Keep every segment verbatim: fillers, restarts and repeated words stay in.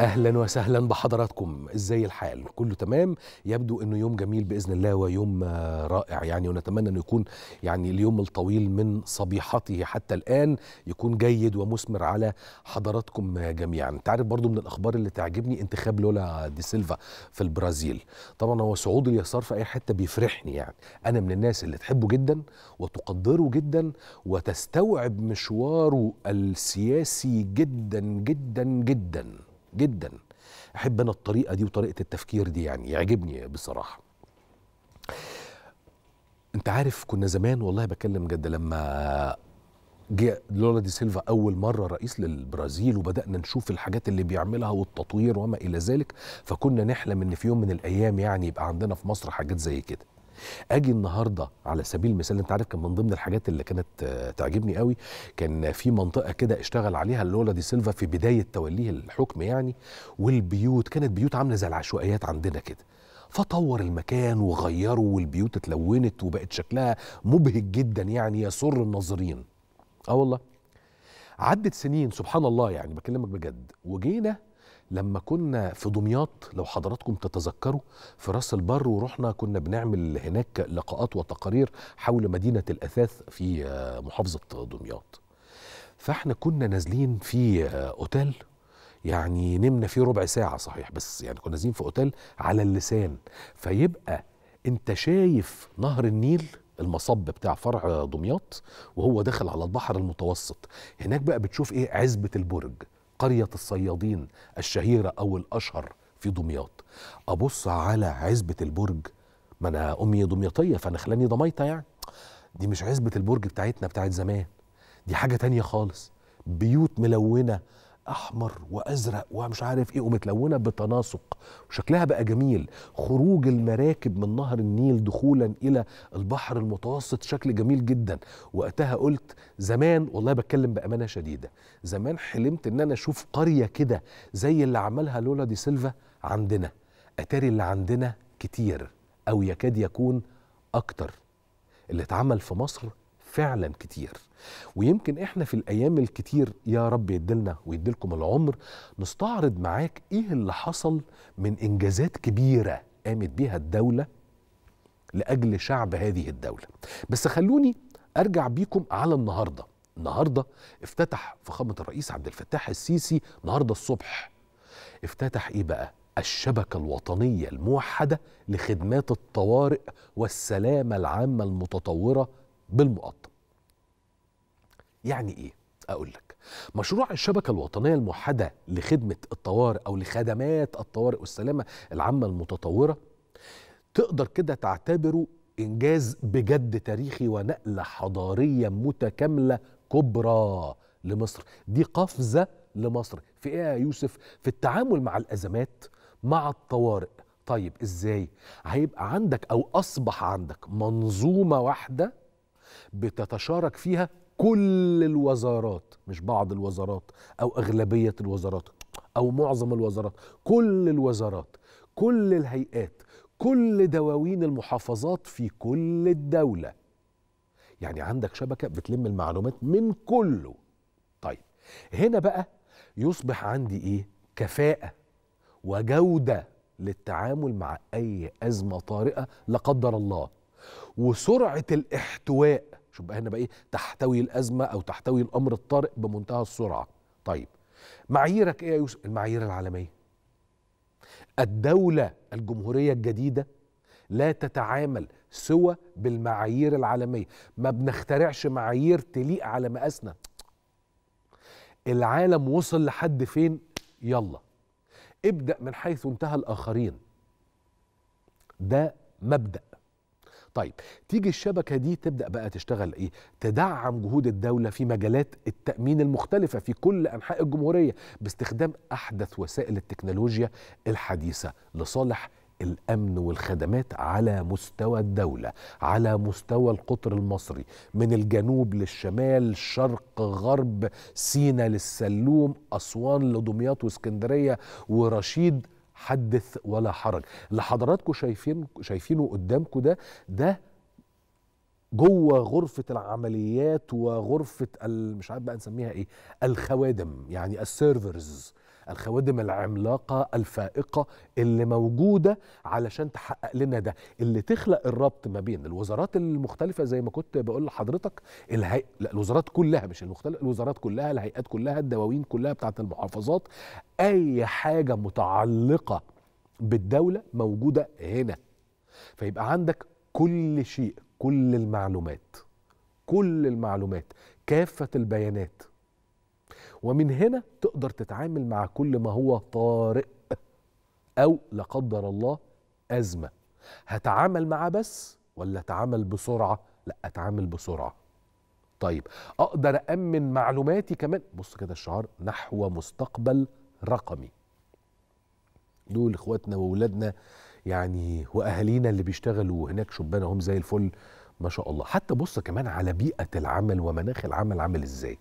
اهلا وسهلا بحضراتكم، ازاي الحال؟ كله تمام، يبدو انه يوم جميل باذن الله ويوم رائع يعني، ونتمنى انه يكون يعني اليوم الطويل من صبيحته حتى الان يكون جيد ومثمر على حضراتكم جميعا. انت عارف برضو من الاخبار اللي تعجبني انتخاب لولا دي سيلفا في البرازيل. طبعا هو صعود اليسار في اي حته بيفرحني يعني، انا من الناس اللي تحبه جدا وتقدره جدا وتستوعب مشواره السياسي جدا جدا جدا جدا. احب انا الطريقه دي وطريقه التفكير دي يعني، يعجبني بصراحه. انت عارف كنا زمان، والله بكلم جد، لما جه لولا دي سيلفا اول مره رئيس للبرازيل وبدانا نشوف الحاجات اللي بيعملها والتطوير وما الى ذلك، فكنا نحلم ان في يوم من الايام يعني يبقى عندنا في مصر حاجات زي كده. اجي النهارده على سبيل المثال، انت عارف كان من ضمن الحاجات اللي كانت تعجبني قوي، كان في منطقه كده اشتغل عليها لولا دي سيلفا في بدايه توليه الحكم يعني، والبيوت كانت بيوت عامله زي العشوائيات عندنا كده، فطور المكان وغيره والبيوت اتلونت وبقت شكلها مبهج جدا يعني، يسر الناظرين. اه والله عدت سنين سبحان الله يعني، بكلمك بجد. وجينا لما كنا في دمياط لو حضراتكم تتذكروا في راس البر، ورحنا كنا بنعمل هناك لقاءات وتقارير حول مدينة الأثاث في محافظة دمياط. فاحنا كنا نازلين في أوتيل يعني، نمنا فيه ربع ساعة صحيح، بس يعني كنا نازلين في أوتيل على اللسان، فيبقى انت شايف نهر النيل المصب بتاع فرع دمياط وهو داخل على البحر المتوسط. هناك بقى بتشوف ايه؟ عزبة البرج، قرية الصيادين الشهيرة أو الأشهر في دمياط. أبص على عزبة البرج، ما أنا أمي دمياطية فأنا خلاني ضميطة يعني، دي مش عزبة البرج بتاعتنا بتاعت زمان، دي حاجة تانية خالص، بيوت ملونة أحمر وأزرق ومش عارف إيه ومتلونة بتناسق، وشكلها بقى جميل. خروج المراكب من نهر النيل دخولا إلى البحر المتوسط شكل جميل جدا. وقتها قلت زمان، والله بتكلم بأمانة شديدة، زمان حلمت إن أنا أشوف قرية كده زي اللي عملها لولا دي سيلفا عندنا. أتاري اللي عندنا كتير أو يكاد يكون أكتر، اللي اتعمل في مصر فعلا كتير. ويمكن احنا في الايام الكتير يا رب يديلنا ويديلكم العمر نستعرض معاك ايه اللي حصل من انجازات كبيره قامت بيها الدوله لاجل شعب هذه الدوله. بس خلوني ارجع بيكم على النهارده. النهارده افتتح فخامه الرئيس عبد الفتاح السيسي، النهارده الصبح افتتح ايه بقى؟ الشبكة الوطنية الموحدة لخدمات الطوارئ والسلامة العامة المتطورة بالمقطع. يعني ايه؟ اقول لك، مشروع الشبكه الوطنيه الموحده لخدمه الطوارئ او لخدمات الطوارئ والسلامه العامه المتطوره تقدر كده تعتبره انجاز بجد تاريخي ونقله حضاريه متكامله كبرى لمصر. دي قفزه لمصر في ايه يا يوسف؟ في التعامل مع الازمات، مع الطوارئ. طيب ازاي؟ هيبقى عندك او اصبح عندك منظومه واحده بتتشارك فيها كل الوزارات، مش بعض الوزارات أو أغلبية الوزارات أو معظم الوزارات، كل الوزارات، كل الهيئات، كل دواوين المحافظات في كل الدولة. يعني عندك شبكة بتلم المعلومات من كله. طيب هنا بقى يصبح عندي إيه؟ كفاءة وجودة للتعامل مع أي أزمة طارئة لا قدر الله، وسرعة الاحتواء. شوف بقى هنا بقى ايه؟ تحتوي الازمه او تحتوي الامر الطارئ بمنتهى السرعه. طيب معاييرك ايه يا يوسف؟ المعايير العالميه. الدوله الجمهوريه الجديده لا تتعامل سوى بالمعايير العالميه، ما بنخترعش معايير تليق على مقاسنا. العالم وصل لحد فين؟ يلا ابدأ من حيث انتهى الاخرين. ده مبدأ. طيب تيجي الشبكة دي تبدأ بقى تشتغل إيه؟ تدعم جهود الدولة في مجالات التأمين المختلفة في كل أنحاء الجمهورية باستخدام أحدث وسائل التكنولوجيا الحديثة لصالح الأمن والخدمات على مستوى الدولة، على مستوى القطر المصري، من الجنوب للشمال، شرق غرب، سينا للسلوم، أسوان لدمياط واسكندرية ورشيد، حدث ولا حرج. اللي حضراتكم شايفين شايفينه قدامكم ده، ده جوه غرفة العمليات وغرفة مش عارف بقى نسميها ايه، الخوادم يعني، السيرفرز الخوادم العملاقة الفائقة اللي موجودة علشان تحقق لنا ده، اللي تخلق الربط ما بين الوزارات المختلفة زي ما كنت بقول لحضرتك، الهي... لا الوزارات كلها مش المختلفة، الوزارات كلها، الهيئات كلها، الدواوين كلها بتاعة المحافظات، أي حاجة متعلقة بالدولة موجودة هنا. فيبقى عندك كل شيء، كل المعلومات، كل المعلومات، كافة البيانات، ومن هنا تقدر تتعامل مع كل ما هو طارئ أو لا قدر الله أزمة. هتعامل معاه بس ولا أتعامل بسرعة؟ لا أتعامل بسرعة. طيب أقدر أأمن معلوماتي كمان؟ بص كده الشعار نحو مستقبل رقمي. دول إخواتنا وأولادنا يعني وأهالينا اللي بيشتغلوا هناك شبانة هم زي الفل ما شاء الله. حتى بص كمان على بيئة العمل ومناخ العمل عامل إزاي.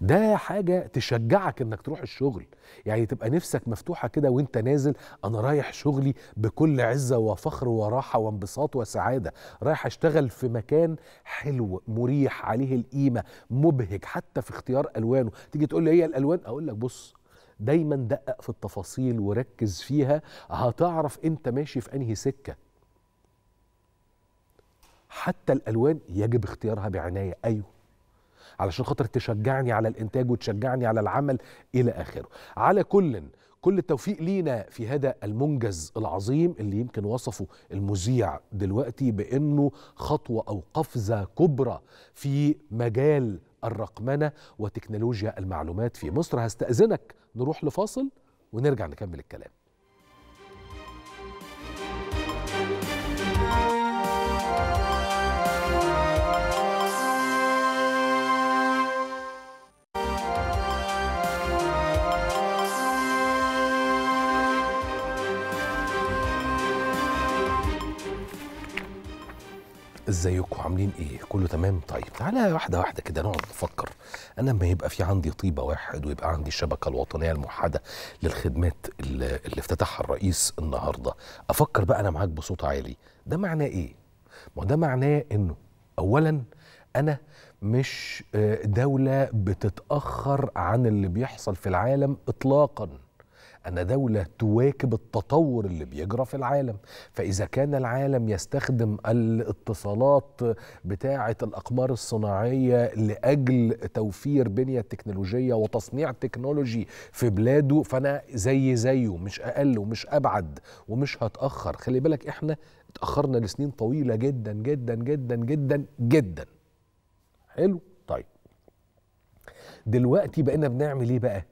ده حاجة تشجعك انك تروح الشغل، يعني تبقى نفسك مفتوحة كده وانت نازل، انا رايح شغلي بكل عزة وفخر وراحة وانبساط وسعادة، رايح اشتغل في مكان حلو مريح عليه القيمة، مبهج حتى في اختيار الوانه. تيجي تقول لي هي الالوان، اقول لك بص دايما دقق في التفاصيل وركز فيها، هتعرف انت ماشي في انهي سكة. حتى الالوان يجب اختيارها بعناية، ايوه علشان خاطر تشجعني على الانتاج وتشجعني على العمل الى اخره. على كل كل التوفيق لينا في هذا المنجز العظيم اللي يمكن وصفه المذيع دلوقتي بانه خطوه او قفزه كبرى في مجال الرقمنه وتكنولوجيا المعلومات في مصر. هستأذنك نروح لفاصل ونرجع نكمل الكلام. ازيكم عاملين ايه؟ كله تمام؟ طيب تعالى واحده واحده كده نقعد نفكر. انا لما يبقى في عندي طيبه واحد ويبقى عندي الشبكه الوطنيه الموحده للخدمات اللي, اللي افتتحها الرئيس النهارده، افكر بقى انا معاك بصوت عالي، ده معناه ايه؟ ما ده معناه انه اولا انا مش دوله بتتاخر عن اللي بيحصل في العالم اطلاقا، أنا دولة تواكب التطور اللي بيجرى في العالم. فإذا كان العالم يستخدم الاتصالات بتاعة الأقمار الصناعية لأجل توفير بنية تكنولوجية وتصنيع تكنولوجي في بلاده، فأنا زي زيه مش أقل ومش أبعد ومش هتأخر. خلي بالك إحنا اتأخرنا لسنين طويلة جدا جدا جدا جدا جدا. حلو؟ طيب دلوقتي بقينا بنعمل إيه بقى؟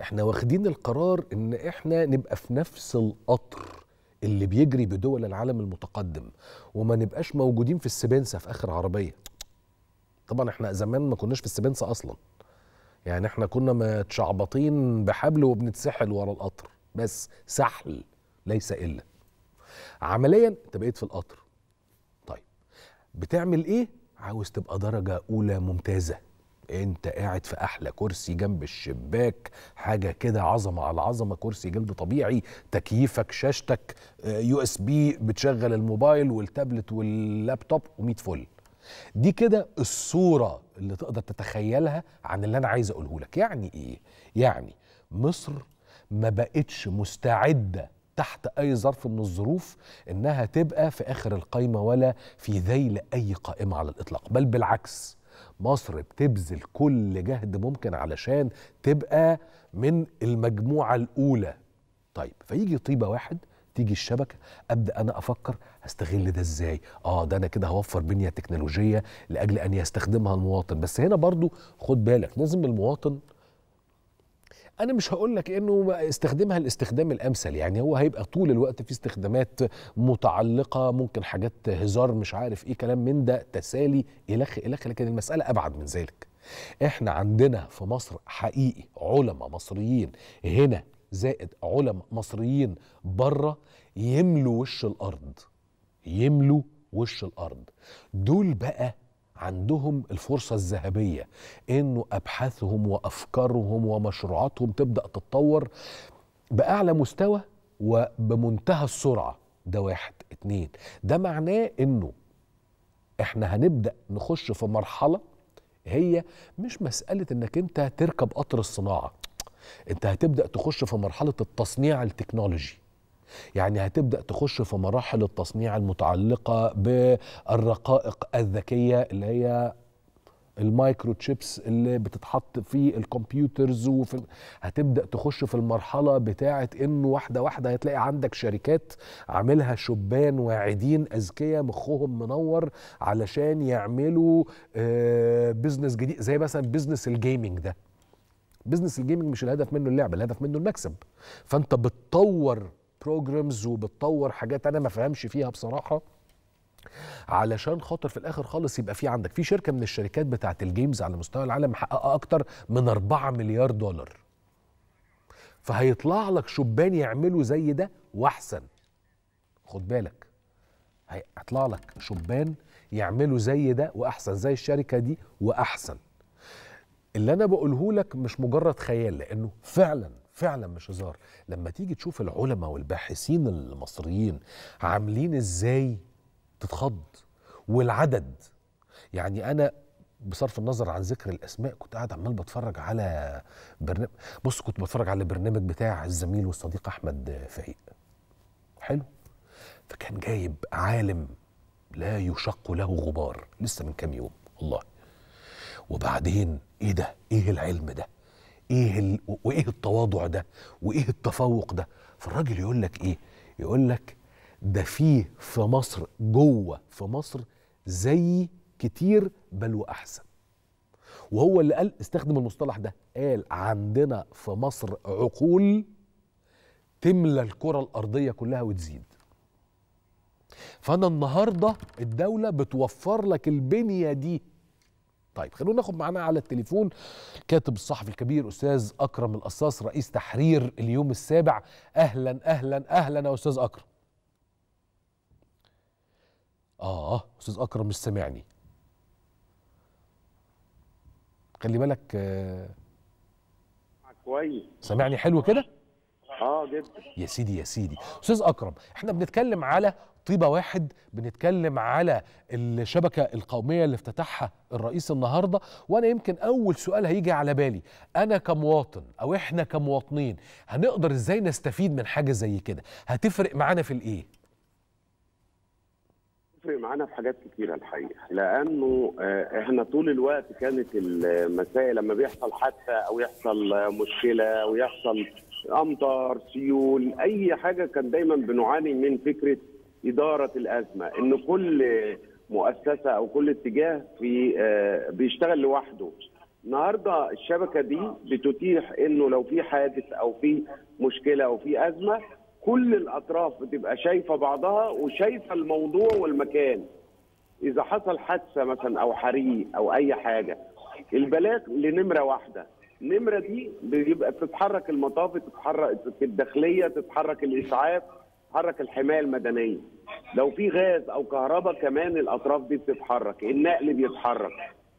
احنا واخدين القرار ان احنا نبقى في نفس القطر اللي بيجري بدول العالم المتقدم، وما نبقاش موجودين في السبنسة في اخر عربية. طبعا احنا زمان ما كناش في السبنسة اصلا، يعني احنا كنا متشعبطين بحبل وبنتسحل ورا القطر، بس سحل ليس الا. عمليا انت بقيت في القطر. طيب بتعمل ايه؟ عاوز تبقى درجة اولى ممتازة، انت قاعد في احلى كرسي جنب الشباك، حاجه كده عظمه على عظمه، كرسي جلد طبيعي، تكييفك، شاشتك، يو اس بي، بتشغل الموبايل والتابلت واللابتوب وميت فل. دي كده الصوره اللي تقدر تتخيلها عن اللي انا عايز اقوله لك. يعني ايه؟ يعني مصر ما بقتش مستعده تحت اي ظرف من الظروف انها تبقى في اخر القايمه ولا في ذيل اي قائمه على الاطلاق، بل بالعكس مصر بتبذل كل جهد ممكن علشان تبقى من المجموعة الأولى. طيب فيجي طيبة واحد، تيجي الشبكة، أبدأ أنا أفكر هستغل ده إزاي؟ آه ده أنا كده هوفر بنية تكنولوجية لأجل أن يستخدمها المواطن. بس هنا برضو خد بالك لازم المواطن، أنا مش هقول لك إنه استخدمها الاستخدام الأمثل، يعني هو هيبقى طول الوقت في استخدامات متعلقة، ممكن حاجات هزار مش عارف إيه كلام من ده، تسالي إلخ إلخ، لكن المسألة أبعد من ذلك. إحنا عندنا في مصر حقيقي علماء مصريين هنا زائد علماء مصريين بره يملوا وش الأرض، يملوا وش الأرض. دول بقى عندهم الفرصة الذهبية إنه أبحاثهم وأفكارهم ومشروعاتهم تبدأ تتطور بأعلى مستوى وبمنتهى السرعة. ده واحد. اتنين، ده معناه إنه إحنا هنبدأ نخش في مرحلة هي مش مسألة إنك أنت تركب قطر الصناعة، انت هتبدأ تخش في مرحلة التصنيع التكنولوجي، يعني هتبدأ تخش في مراحل التصنيع المتعلقة بالرقائق الذكية اللي هي المايكرو تشيبس اللي بتتحط في الكمبيوترز، وفي هتبدأ تخش في المرحلة بتاعة انه واحدة واحدة هتلاقي عندك شركات عاملها شبان واعدين أذكياء مخهم منور علشان يعملوا آه بزنس جديد، زي مثلا بزنس الجيمنج. ده بزنس الجيمنج مش الهدف منه اللعبة، الهدف منه المكسب. فانت بتطور بروجرامز وبتطور حاجات انا ما فهمش فيها بصراحة، علشان خاطر في الاخر خالص يبقى في عندك في شركه من الشركات بتاعه الجيمز على مستوى العالم محققه اكتر من أربعة مليار دولار. فهيطلع لك شبان يعملوا زي ده واحسن. خد بالك، هيطلع لك شبان يعملوا زي ده واحسن، زي الشركه دي واحسن. اللي انا بقوله لك مش مجرد خيال، لانه فعلا فعلا مش هزار. لما تيجي تشوف العلماء والباحثين المصريين عاملين ازاي تتخض، والعدد. يعني انا بصرف النظر عن ذكر الاسماء كنت قاعد عمال بتفرج على برنامج، بص كنت بتفرج على برنامج بتاع الزميل والصديق احمد فايق، حلو، فكان جايب عالم لا يشق له غبار لسه من كام يوم والله. وبعدين ايه ده، ايه العلم ده، ايه ال... وايه التواضع ده، وايه التفوق ده. فالراجل يقول لك ايه، يقول لك ده فيه في مصر، جوه في مصر زي كتير بل وأحسن. وهو اللي قال، استخدم المصطلح ده، قال عندنا في مصر عقول تملى الكرة الأرضية كلها وتزيد. فأنا النهاردة الدولة بتوفر لك البنية دي. طيب خلونا ناخد معانا على التليفون الكاتب الصحفي الكبير أستاذ أكرم القصاص رئيس تحرير اليوم السابع. أهلا أهلا أهلا يا أستاذ أكرم. آه أستاذ أكرم مش سامعني، خلي بالك. آه كويس، سامعني حلو كده؟ آه جدا يا سيدي يا سيدي. أستاذ أكرم، إحنا بنتكلم على طيبة واحد، بنتكلم على الشبكة القومية اللي افتتحها الرئيس النهاردة، وأنا يمكن أول سؤال هيجي على بالي، أنا كمواطن أو إحنا كمواطنين هنقدر إزاي نستفيد من حاجة زي كده؟ هتفرق معانا في الإيه؟ معانا في حاجات كتيرة الحقيقة، لأنه احنا طول الوقت كانت المسائل لما بيحصل حادثة أو يحصل مشكلة أو يحصل أمطار، سيول، أي حاجة، كان دايما بنعاني من فكرة إدارة الأزمة، إن كل مؤسسة أو كل اتجاه في بيشتغل لوحده. النهارده الشبكة دي بتتيح إنه لو في حادث أو في مشكلة أو في أزمة، كل الأطراف بتبقى شايفة بعضها وشايفة الموضوع والمكان. إذا حصل حادثة مثلا أو حريق أو أي حاجة، البلاغ لنمرة واحدة، النمرة دي بيبقى تتحرك المطافي، تتحرك الداخلية، تتحرك الإسعاف، تتحرك الحماية المدنية. لو في غاز أو كهرباء كمان الأطراف دي بتتحرك، النقل بيتحرك.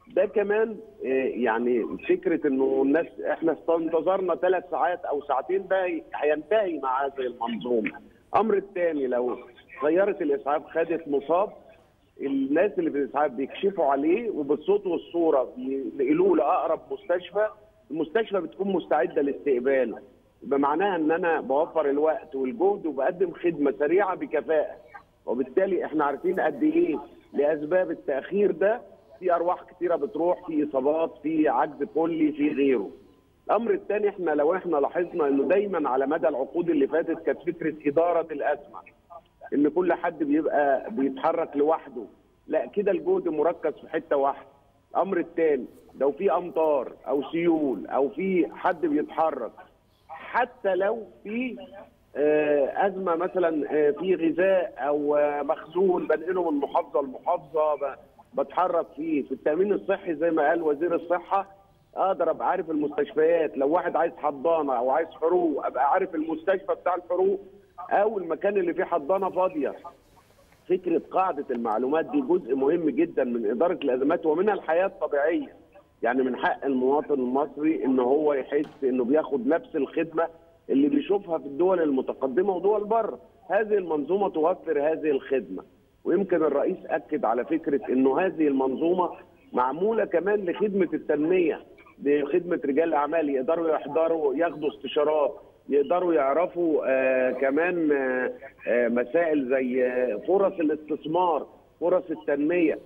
ده كمان يعني فكره انه الناس احنا انتظرنا ثلاث ساعات او ساعتين، ده هينتهي مع هذه المنظومه. الامر الثاني، لو سياره الاسعاف خدت مصاب، الناس اللي في الاسعاف بيكشفوا عليه وبالصوت والصوره بينقلوه لاقرب مستشفى، المستشفى بتكون مستعده لاستقباله. بمعناها ان انا بوفر الوقت والجهد وبقدم خدمه سريعه بكفاءه، وبالتالي احنا عارفين قد ايه لاسباب التاخير ده في ارواح كثيره بتروح، في اصابات، في عجز كلي، في غيره. الامر الثاني، احنا لو احنا لاحظنا انه دايما على مدى العقود اللي فاتت كانت فكره اداره الازمه، ان كل حد بيبقى بيتحرك لوحده، لا كده الجهد مركز في حته واحده. الامر الثاني، لو في امطار او سيول او في حد بيتحرك، حتى لو في ازمه مثلا في غذاء او مخزون بنقله من محافظه لمحافظه، بتحرك فيه في التامين الصحي زي ما قال وزير الصحه، اقدر ابقى عارف المستشفيات. لو واحد عايز حضانه او عايز حروق، ابقى عارف المستشفى بتاع الحروق او المكان اللي فيه حضانه فاضيه. فكره قاعده المعلومات دي جزء مهم جدا من اداره الازمات ومن الحياه الطبيعيه. يعني من حق المواطن المصري ان هو يحس انه بياخد نفس الخدمه اللي بيشوفها في الدول المتقدمه ودول بره. هذه المنظومه توفر هذه الخدمه، ويمكن الرئيس أكد على فكرة أنه هذه المنظومة معمولة كمان لخدمة التنمية. بخدمه رجال الاعمال، يقدروا يحضروا ياخدوا استشارات، يقدروا يعرفوا آه كمان آه آه مسائل زي آه فرص الاستثمار، فرص التنميه،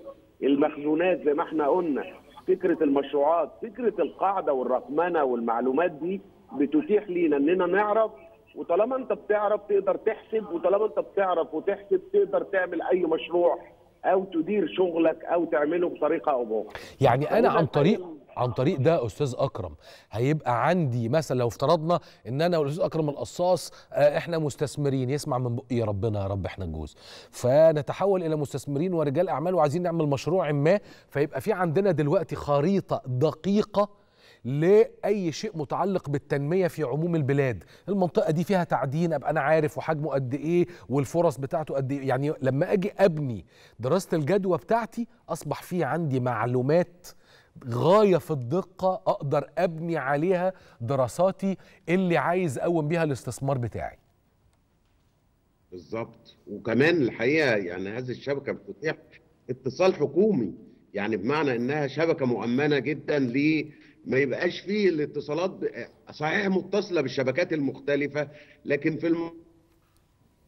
المخزونات زي ما احنا قلنا، فكره المشروعات، فكره القاعده والرقمنه والمعلومات دي بتتيح لينا اننا نعرف، وطالما انت بتعرف تقدر تحسب، وطالما انت بتعرف وتحسب تقدر تعمل اي مشروع او تدير شغلك او تعمله بطريقه او باخرى. يعني انا عن طريق عن طريق ده استاذ اكرم هيبقى عندي مثلا، لو افترضنا ان انا والاستاذ اكرم القصاص احنا مستثمرين، يسمع من بقي يا ربنا يا رب احنا الجوز، فنتحول الى مستثمرين ورجال اعمال وعايزين نعمل مشروع ما، فيبقى في عندنا دلوقتي خريطه دقيقه لأي شيء متعلق بالتنمية في عموم البلاد. المنطقة دي فيها تعدين، أبقى أنا عارف وحجمه قد إيه والفرص بتاعته قد إيه. يعني لما أجي أبني دراسة الجدوى بتاعتي أصبح في عندي معلومات غاية في الدقة أقدر أبني عليها دراساتي اللي عايز أقوم بيها الاستثمار بتاعي. بالظبط. وكمان الحقيقة يعني هذه الشبكة بتتيح اتصال حكومي، يعني بمعنى إنها شبكة مؤمنة جدا ل ما يبقاش فيه الاتصالات صحيح متصله بالشبكات المختلفه، لكن في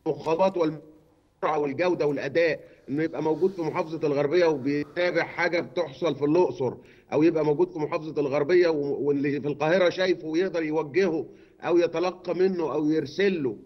المخابرات والمرعى والجوده والاداء، انه يبقى موجود في محافظه الغربيه وبيتابع حاجه بتحصل في الاقصر، او يبقى موجود في محافظه الغربيه واللي في القاهره شايفه ويقدر يوجهه او يتلقى منه او يرسل له.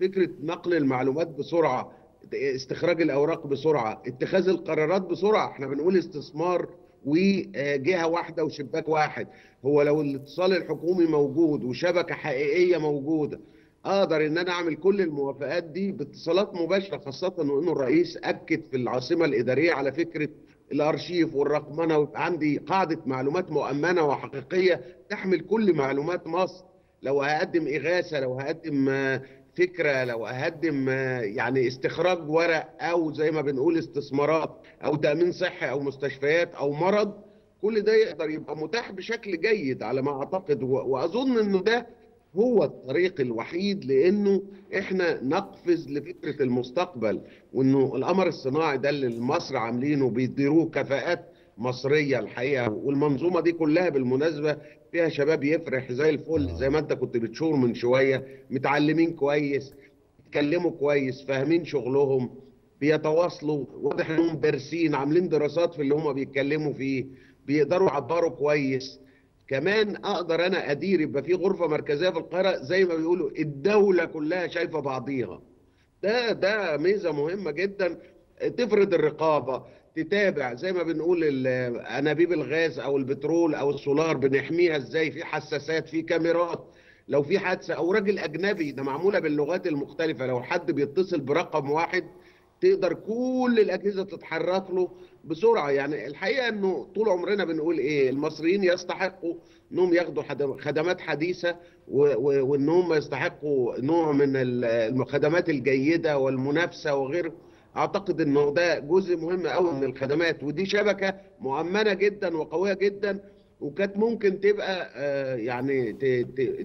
فكره نقل المعلومات بسرعه، استخراج الاوراق بسرعه، اتخاذ القرارات بسرعه. احنا بنقول استثمار وجهه واحده وشباك واحد. هو لو الاتصال الحكومي موجود وشبكه حقيقيه موجوده، اقدر ان انا اعمل كل الموافقات دي باتصالات مباشره، خاصه انه الرئيس اكد في العاصمه الاداريه على فكره الارشيف والرقمنه، ويبقى عندي قاعده معلومات مؤمنه وحقيقيه تحمل كل معلومات مصر. لو هقدم اغاثه، لو هقدم فكره، لو اقدم يعني استخراج ورق، او زي ما بنقول استثمارات، او تامين صحي، او مستشفيات، او مرض، كل ده يقدر يبقى متاح بشكل جيد على ما اعتقد. واظن انه ده هو الطريق الوحيد، لانه احنا نقفز لفكره المستقبل، وانه القمر الصناعي ده اللي مصر عاملينه بيديروه كفاءات مصريه الحقيقه. والمنظومه دي كلها بالمناسبه فيها شباب يفرح زي الفل، زي ما انت كنت بتشور من شويه، متعلمين كويس، بيتكلموا كويس، فاهمين شغلهم، بيتواصلوا، واضح انهم دارسين، عاملين دراسات في اللي هم بيتكلموا فيه، بيقدروا يعبروا كويس. كمان اقدر انا ادير، يبقى في غرفه مركزيه في القاهره زي ما بيقولوا الدوله كلها شايفه بعضيها. ده ده ميزه مهمه جدا، تفرض الرقابه، تتابع زي ما بنقول انابيب الغاز او البترول او السولار بنحميها ازاي، في حساسات، في كاميرات، لو في حادثه او راجل اجنبي، ده معموله باللغات المختلفه، لو حد بيتصل برقم واحد تقدر كل الاجهزه تتحرك له بسرعه. يعني الحقيقه انه طول عمرنا بنقول ايه، المصريين يستحقوا انهم ياخدوا خدمات حديثه، وانهم يستحقوا نوع من الخدمات الجيده والمنافسه وغيره. اعتقد انه ده جزء مهم قوي من الخدمات، ودي شبكه مؤمنه جدا وقويه جدا، وكانت ممكن تبقى يعني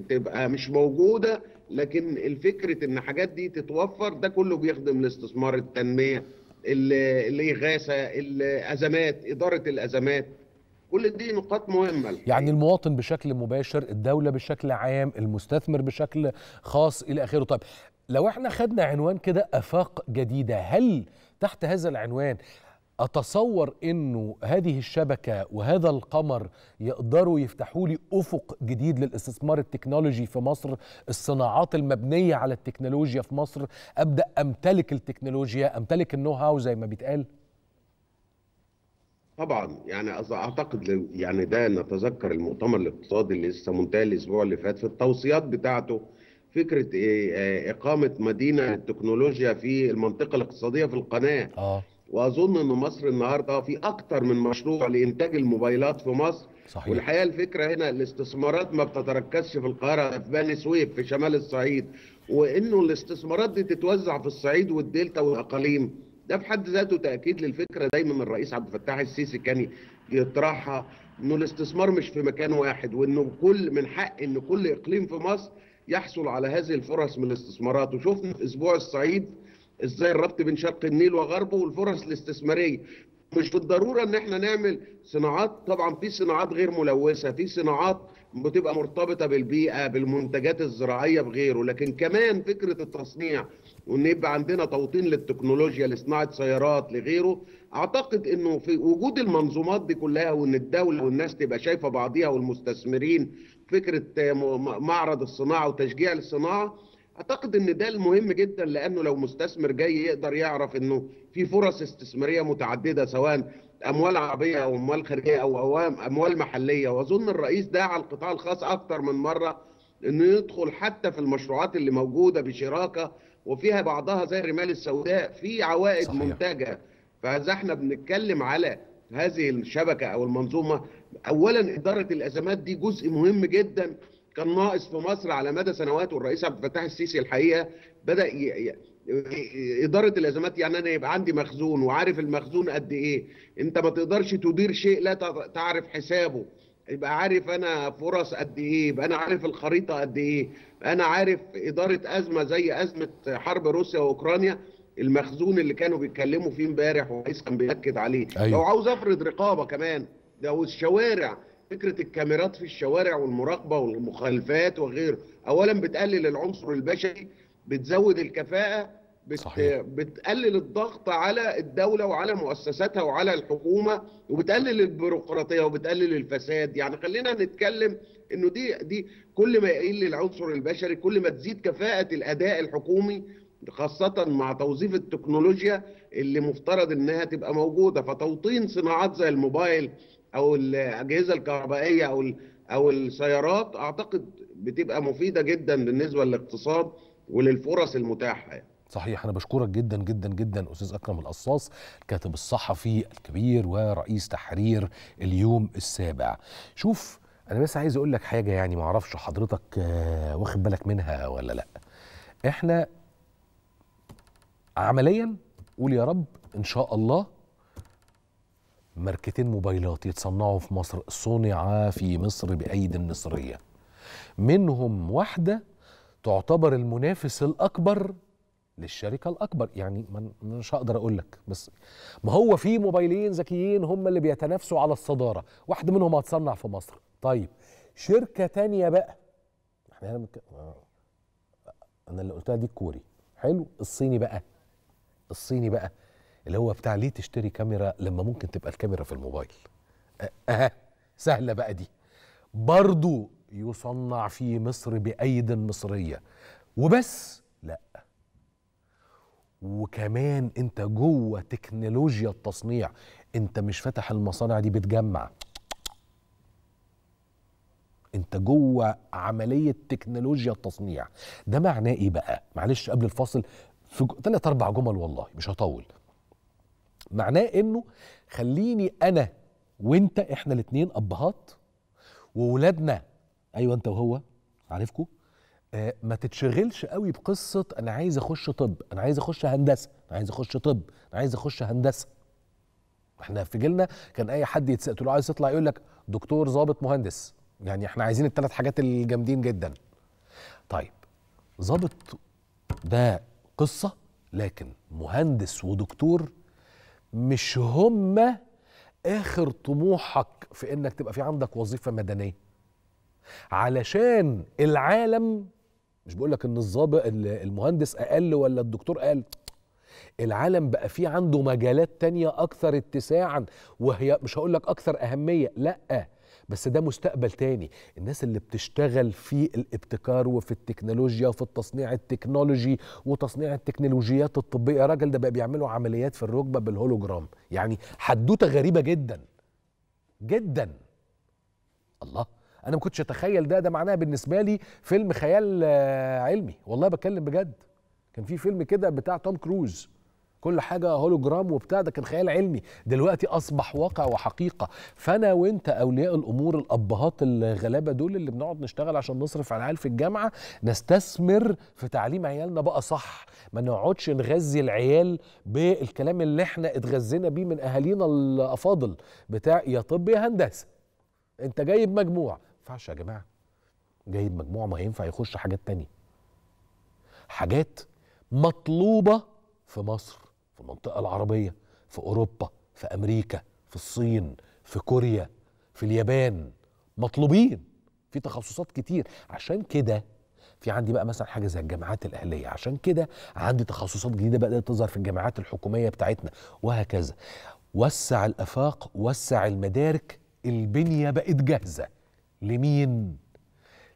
تبقى مش موجوده، لكن الفكره ان الحاجات دي تتوفر، ده كله بيخدم الاستثمار، التنميه، الاغاثه، الازمات، اداره الازمات، كل دي نقاط مهمة. يعني المواطن بشكل مباشر، الدولة بشكل عام، المستثمر بشكل خاص، إلى آخره. طيب لو احنا خدنا عنوان كده آفاق جديدة، هل تحت هذا العنوان أتصور إنه هذه الشبكة وهذا القمر يقدروا يفتحوا لي أفق جديد للاستثمار التكنولوجي في مصر، الصناعات المبنية على التكنولوجيا في مصر، أبدأ أمتلك التكنولوجيا، أمتلك النو هاو زي ما بيتقال؟ طبعا يعني اعتقد يعني ده، نتذكر المؤتمر الاقتصادي اللي لسه منتهي الاسبوع اللي فات، في التوصيات بتاعته فكره اقامه مدينه التكنولوجيا في المنطقه الاقتصاديه في القناه. آه. واظن ان مصر النهارده في اكتر من مشروع لانتاج الموبايلات في مصر. صحيح. والحقيقه الفكره هنا الاستثمارات ما بتتركزش في القاهره، في بني سويف، في شمال الصعيد، وانه الاستثمارات دي تتوزع في الصعيد والدلتا والاقاليم. ده في حد ذاته تأكيد للفكرة. دايما الرئيس عبد الفتاح السيسي كان يطرحها، انه الاستثمار مش في مكان واحد، وانه كل من حق ان كل اقليم في مصر يحصل على هذه الفرص من الاستثمارات. وشفنا في اسبوع الصعيد ازاي الربط بين شرق النيل وغربه والفرص الاستثمارية. مش بالضروره ان احنا نعمل صناعات. طبعا في صناعات غير ملوثه، في صناعات بتبقى مرتبطه بالبيئه بالمنتجات الزراعيه بغيره، لكن كمان فكره التصنيع وان يبقى عندنا توطين للتكنولوجيا لصناعه سيارات لغيره. اعتقد انه في وجود المنظومات دي كلها وان الدوله والناس تبقى شايفه بعضيها والمستثمرين فكره معرض الصناعه وتشجيع الصناعه، اعتقد ان ده المهم جدا، لانه لو مستثمر جاي يقدر يعرف انه في فرص استثماريه متعدده سواء اموال عربيه او اموال خارجيه او اموال محليه. واظن الرئيس دعا على القطاع الخاص اكتر من مره انه يدخل حتى في المشروعات اللي موجوده بشراكه وفيها بعضها زي الرمال السوداء في عوائد صحيح. منتجه. فاذا احنا بنتكلم على هذه الشبكه او المنظومه، اولا اداره الازمات دي جزء مهم جدا كان ناقص في مصر على مدى سنوات، والرئيس عبد الفتاح السيسي الحقيقه بدا اداره الازمات. يعني انا يبقى عندي مخزون وعارف المخزون قد ايه، انت ما تقدرش تدير شيء لا تعرف حسابه، يبقى عارف انا فرص قد ايه، يبقى انا عارف الخريطه قد ايه، انا عارف اداره ازمه زي ازمه حرب روسيا واوكرانيا، المخزون اللي كانوا بيتكلموا فيه امبارح والرئيس كان بيأكد عليه. أيوة. لو عاوز افرض رقابه كمان، لو الشوارع فكرة الكاميرات في الشوارع والمراقبة والمخالفات وغيره، أولا بتقلل العنصر البشري، بتزود الكفاءة، بت... صحيح. بتقلل الضغط على الدولة وعلى مؤسساتها وعلى الحكومة، وبتقلل البيروقراطية وبتقلل الفساد. يعني خلينا نتكلم إنه دي دي كل ما يقل العنصر البشري كل ما تزيد كفاءة الأداء الحكومي، خاصة مع توظيف التكنولوجيا اللي مفترض إنها تبقى موجودة. فتوطين صناعات زي الموبايل او الاجهزه الكهربائيه او او السيارات اعتقد بتبقى مفيده جدا بالنسبه للاقتصاد وللفرص المتاحه. صحيح. انا بشكرك جدا جدا جدا استاذ اكرم القصاص، الكاتب الصحفي الكبير ورئيس تحرير اليوم السابع. شوف انا بس عايز اقول لك حاجه، يعني ما اعرفش حضرتك واخد بالك منها ولا لا، احنا عمليا قول يا رب ان شاء الله ماركتين موبايلات يتصنعوا في مصر، صنعا في مصر بأيدي مصرية، منهم واحدة تعتبر المنافس الأكبر للشركة الأكبر. يعني مش هقدر أقول لك، بس ما هو في موبايلين ذكيين هم اللي بيتنافسوا على الصدارة، واحدة منهم هتصنع في مصر. طيب شركة تانية بقى، احنا مك... أنا اللي قلتها دي الكوري، حلو. الصيني بقى، الصيني بقى اللي هو بتاع ليه تشتري كاميرا لما ممكن تبقى الكاميرا في الموبايل، أه سهلة بقى دي، برضو يصنع في مصر بأيد مصرية وبس. لا، وكمان انت جوه تكنولوجيا التصنيع، انت مش فاتح المصانع دي بتجمع، انت جوه عملية تكنولوجيا التصنيع. ده معناه ايه بقى؟ معلش قبل الفاصل في ثلاث أربع جمل والله مش هطول. معناه انه خليني انا وانت، احنا الاثنين ابهات، وولادنا ايوه انت وهو عارفكم، آه ما تتشغلش قوي بقصه انا عايز اخش طب، انا عايز اخش هندسه، انا عايز اخش طب، انا عايز اخش هندسه. احنا في جيلنا كان اي حد يتسال له عايز تطلع يقول لك دكتور ضابط مهندس، يعني احنا عايزين الثلاث حاجات الجامدين جدا. طيب ضابط ده قصه، لكن مهندس ودكتور مش هما آخر طموحك في إنك تبقى في عندك وظيفة مدنية، علشان العالم مش بقولك إن الظابط المهندس أقل ولا الدكتور أقل، العالم بقى في عنده مجالات تانية أكثر اتساعا، وهي مش هقولك أكثر أهمية لأ، بس ده مستقبل تاني. الناس اللي بتشتغل في الابتكار وفي التكنولوجيا وفي التصنيع التكنولوجي وتصنيع التكنولوجيات الطبية، راجل ده بقى بيعملوا عمليات في الركبة بالهولوجرام، يعني حدوتة غريبة جدا جدا. الله، أنا ما كنتش أتخيل ده، ده معناه بالنسبة لي فيلم خيال علمي، والله بتكلم بجد. كان في فيلم كده بتاع توم كروز كل حاجة هولوجرام وبتاع، ده كان خيال علمي، دلوقتي أصبح واقع وحقيقة. فأنا وأنت أولياء الأمور الأبهات الغلابة دول اللي بنقعد نشتغل عشان نصرف على العيال في الجامعة، نستثمر في تعليم عيالنا بقى صح، ما نقعدش نغذي العيال بالكلام اللي احنا اتغذينا بيه من أهالينا الأفاضل بتاع يا طب يا هندسة، أنت جايب مجموع. ما ينفعش يا جماعة، جايب مجموع ما ينفع يخش حاجات تانية، حاجات مطلوبة في مصر، في المنطقة العربية، في أوروبا، في أمريكا، في الصين، في كوريا، في اليابان، مطلوبين في تخصصات كتير. عشان كده في عندي بقى مثلا حاجة زي الجامعات الأهلية، عشان كده عندي تخصصات جديدة بدأت تظهر في الجامعات الحكومية بتاعتنا وهكذا. وسع الآفاق، وسع المدارك، البنية بقت جاهزة. لمين؟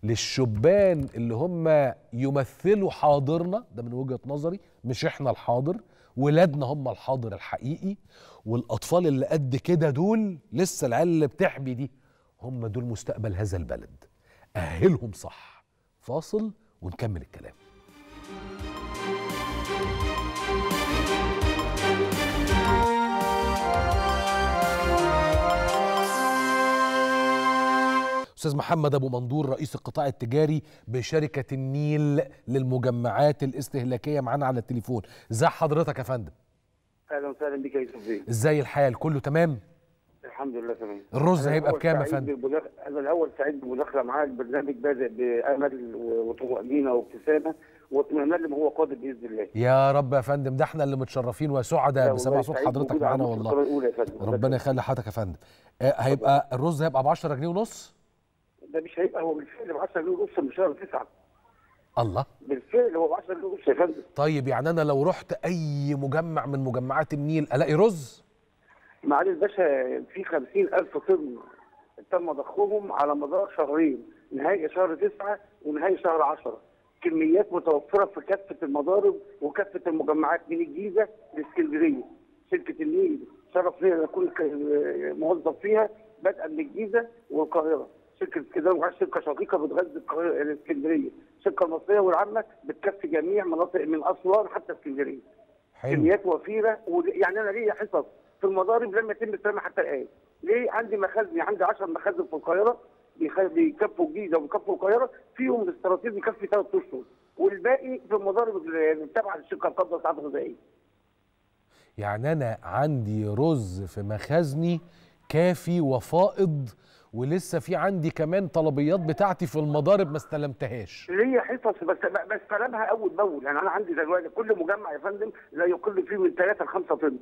للشبان اللي هم يمثلوا حاضرنا ده من وجهة نظري، مش احنا الحاضر، ولادنا هم الحاضر الحقيقي، والأطفال اللي قد كده دول لسه العيال اللي بتحبي دي هم دول مستقبل هذا البلد. أهلهم صح. فاصل ونكمل الكلام. أستاذ محمد أبو مندور رئيس القطاع التجاري بشركة النيل للمجمعات الاستهلاكية معانا على التليفون. إزاي حضرتك يا فندم؟ أهلا وسهلا بك يا يوسف بيه. إزاي الحال؟ كله تمام؟ الحمد لله تمام. الرز هيبقى بكام يا فندم؟ أنا الأول سعيد بالمداخلة معاك، البرنامج بادئ بأمل وطمأنينة وابتسامة واطمئنان لما هو قادر باذن الله. يا رب يا فندم، ده احنا اللي متشرفين وسعداء بسماع صوت حضرتك معانا والله. ربنا يخلي حضرتك يا فندم. هيبقى الرز هيبقى ب عشرة جنيه ونص؟ ده مش هيبقى، هو بالفعل ب عشرة جنيه ونص من شهر تسعة. الله، بالفعل هو ب عشرة جنيه ونص يا فندم. طيب يعني انا لو رحت اي مجمع من مجمعات النيل الاقي رز؟ معالي الباشا في خمسين ألف طن تم ضخهم على مدار شهرين، نهاية شهر تسعة ونهاية شهر عشرة. كميات متوفرة في كافة المضارب وكافة المجمعات من الجيزة لاسكندرية. شركة النيل شرفني أن أكون موظف فيها بدءا من الجيزة والقاهرة. شركة اسكندرية شركة شقيقة بتغذي القاهرة الاسكندرية. الشركة المصرية والعامة بتكفي جميع مناطق من أسوان حتى اسكندرية. كميات وفيرة، ويعني أنا ليا حصص في المضارب لم يتم السلامه حتى الان. ليه؟ عندي مخازن، عندي عشرة مخازن في القاهره بيكفوا الجيزه وبيكفوا القاهره، فيهم الاستراتيجي بيكفي ثلاث اشهر، والباقي في المضارب التابعه للشركه القبضه ساعات غذائيه. يعني انا عندي رز في مخازني كافي وفائض، ولسه في عندي كمان طلبيات بتاعتي في المضارب ما استلمتهاش. ليا حصص بس بستلمها اول باول، يعني انا عندي دلوقتي كل مجمع يا فندم لا يقل فيه من ثلاثة ل خمسة طن.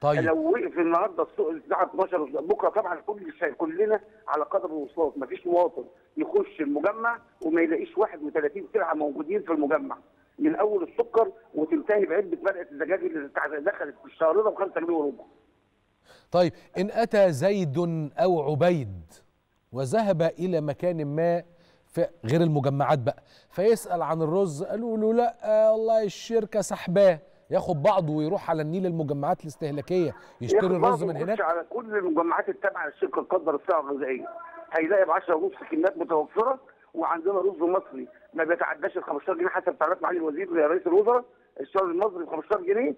طيب لو وقف النهارده السوق الساعه اتناشر بكره طبعا كل كلنا على قدر الوصلات، مفيش مواطن يخش المجمع وما يلاقيش واحد وتلاتين سلعه موجودين في المجمع، من اول السكر وتنتهي بعلبه مرقه الدجاج اللي دخلت في الشهرنا ب خمسة جنيه وربع. طيب ان اتى زيد او عبيد وذهب الى مكان ما في غير المجمعات بقى فيسال عن الرز، قالوا له لا والله الشركه سحباه، ياخد بعضه ويروح على النيل المجمعات الاستهلاكيه يشتري الرز من هناك؟ على كل المجمعات التابعه للشركه القدر السلع الغذائيه هيلاقي ب عشرة ونص كميات متوفره، وعندنا رز مصري ما بيتعداش ال خمستاشر جنيه حسب تعليمات معالي الوزير يا رئيس الوزراء. الشهر المصري ب خمستاشر جنيه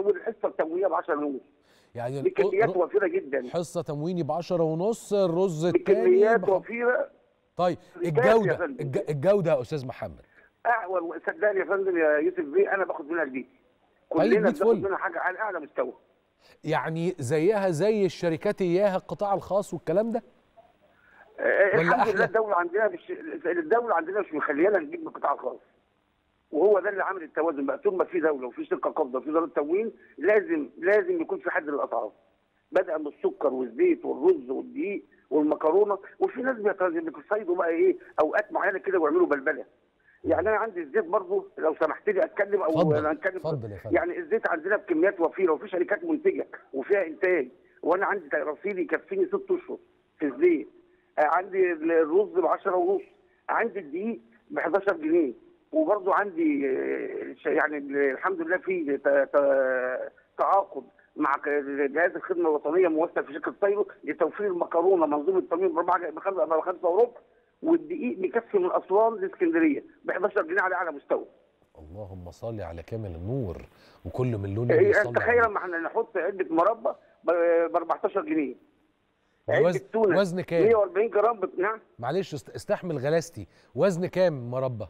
والحصه التموينيه ب عشرة ونص. يعني الكميات وفيره جدا. حصه تمويني ب عشرة ونص، الرز الثاني كميات وفيره. طيب الجوده، الجوده يا استاذ محمد. أعور صدقني يا فندم يا يوسف بيه أنا باخد منها جديد. كلنا بناخد منها حاجة على أعلى مستوى. يعني زيها زي الشركات إياها القطاع الخاص والكلام ده؟ آه الحمد لله الدولة عندنا مش الدولة عندنا مش مخليانا نجيب من القطاع الخاص. وهو ده اللي عامل التوازن بقى، طول ما في دولة وفي شركة قابضة وفي وزارة تموين لازم لازم يكون في حد للأسعار. بدءا من السكر والزيت والرز والدقيق والمكرونة، وفي ناس بيصيدوا بقى إيه أوقات معينة كده ويعملوا بلبلة. يعني انا عندي الزيت برضه لو سمحت لي اتكلم او فضل. انا هتكلم فضل فضل. يعني الزيت عندنا بكميات وفيره وفي شركات منتجه وفيها انتاج، وانا عندي رصيدي يكفيني ست اشهر في الزيت. عندي الرز ب عشرة ونص، عندي الدقيق ب حداشر جنيه، وبرضه عندي يعني الحمد لله في تعاقد مع جهاز الخدمه الوطنيه موثق في شركه طيرو لتوفير المكرونه منظومه التموين ب خمسة وربع، والدقيق مكفي من اسوان لاسكندريه ب حداشر جنيه على اعلى مستوى. اللهم صل على كامل النور. وكل من لونه بيصلي. تخيل لما احنا نحط علبه مربى ب اربعتاشر جنيه. وزن وزن كام؟ مية واربعين جرام. نعم. معلش استحمل غلاستي، وزن كام مربى؟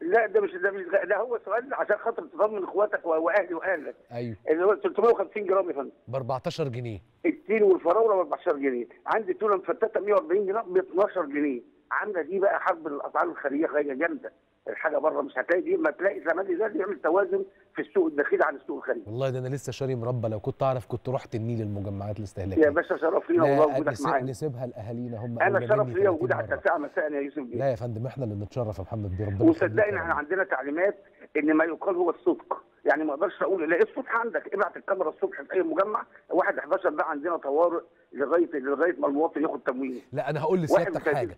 لا ده مش ده مش ده هو سؤال عشان خاطر تطمن اخواتك واهلي واهلك. ايوه. اللي هو تلتمية وخمسين جرام يا فندم. ب اربعتاشر جنيه. التين والفراوله ب اربعتاشر جنيه، عندي تونه مفتته مية واربعين جرام ب اتناشر جنيه. عامله دي بقى حرب الاسعار الخارجيه جامده. الحاجه بره مش هتلاقي. ما تلاقي زمان ده بيعمل توازن في السوق الداخلي عن السوق الخارجي. والله ده انا لسه شاري مربى، لو كنت اعرف كنت رحت النيل للمجمعات الاستهلاكيه. يا باشا شرف لينا والله وجودك معانا. نسيبها لاهالينا هم. انا شرف ليا وجودي على التاسعه مساء يا يوسف بيه. لا يا فندم احنا اللي نتشرف يا محمد بيه ربنا. وصدقني احنا عندنا تعليمات ان ما يقال هو الصدق، يعني ما اقدرش اقول لا الصبح عندك ابعت الكاميرا الصبح في اي مجمع واحد احد عشر ده عندنا طوارئ لغايه لغايه ما المواطن ياخد تمويل. لا انا هقول لسيادتك حاجه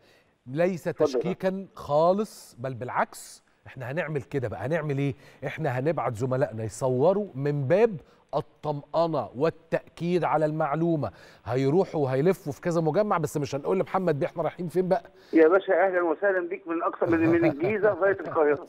ليس تشكيكا خالص، بل بالعكس احنا هنعمل كده. بقى هنعمل ايه؟ احنا هنبعت زملائنا يصوروا من باب الطمأنة والتأكيد على المعلومة. هيروحوا وهيلفوا في كذا مجمع، بس مش هنقول لمحمد بيه احنا رايحين فين بقى. يا باشا اهلا وسهلا بيك من اقصى من الجيزة لغاية القاهرة.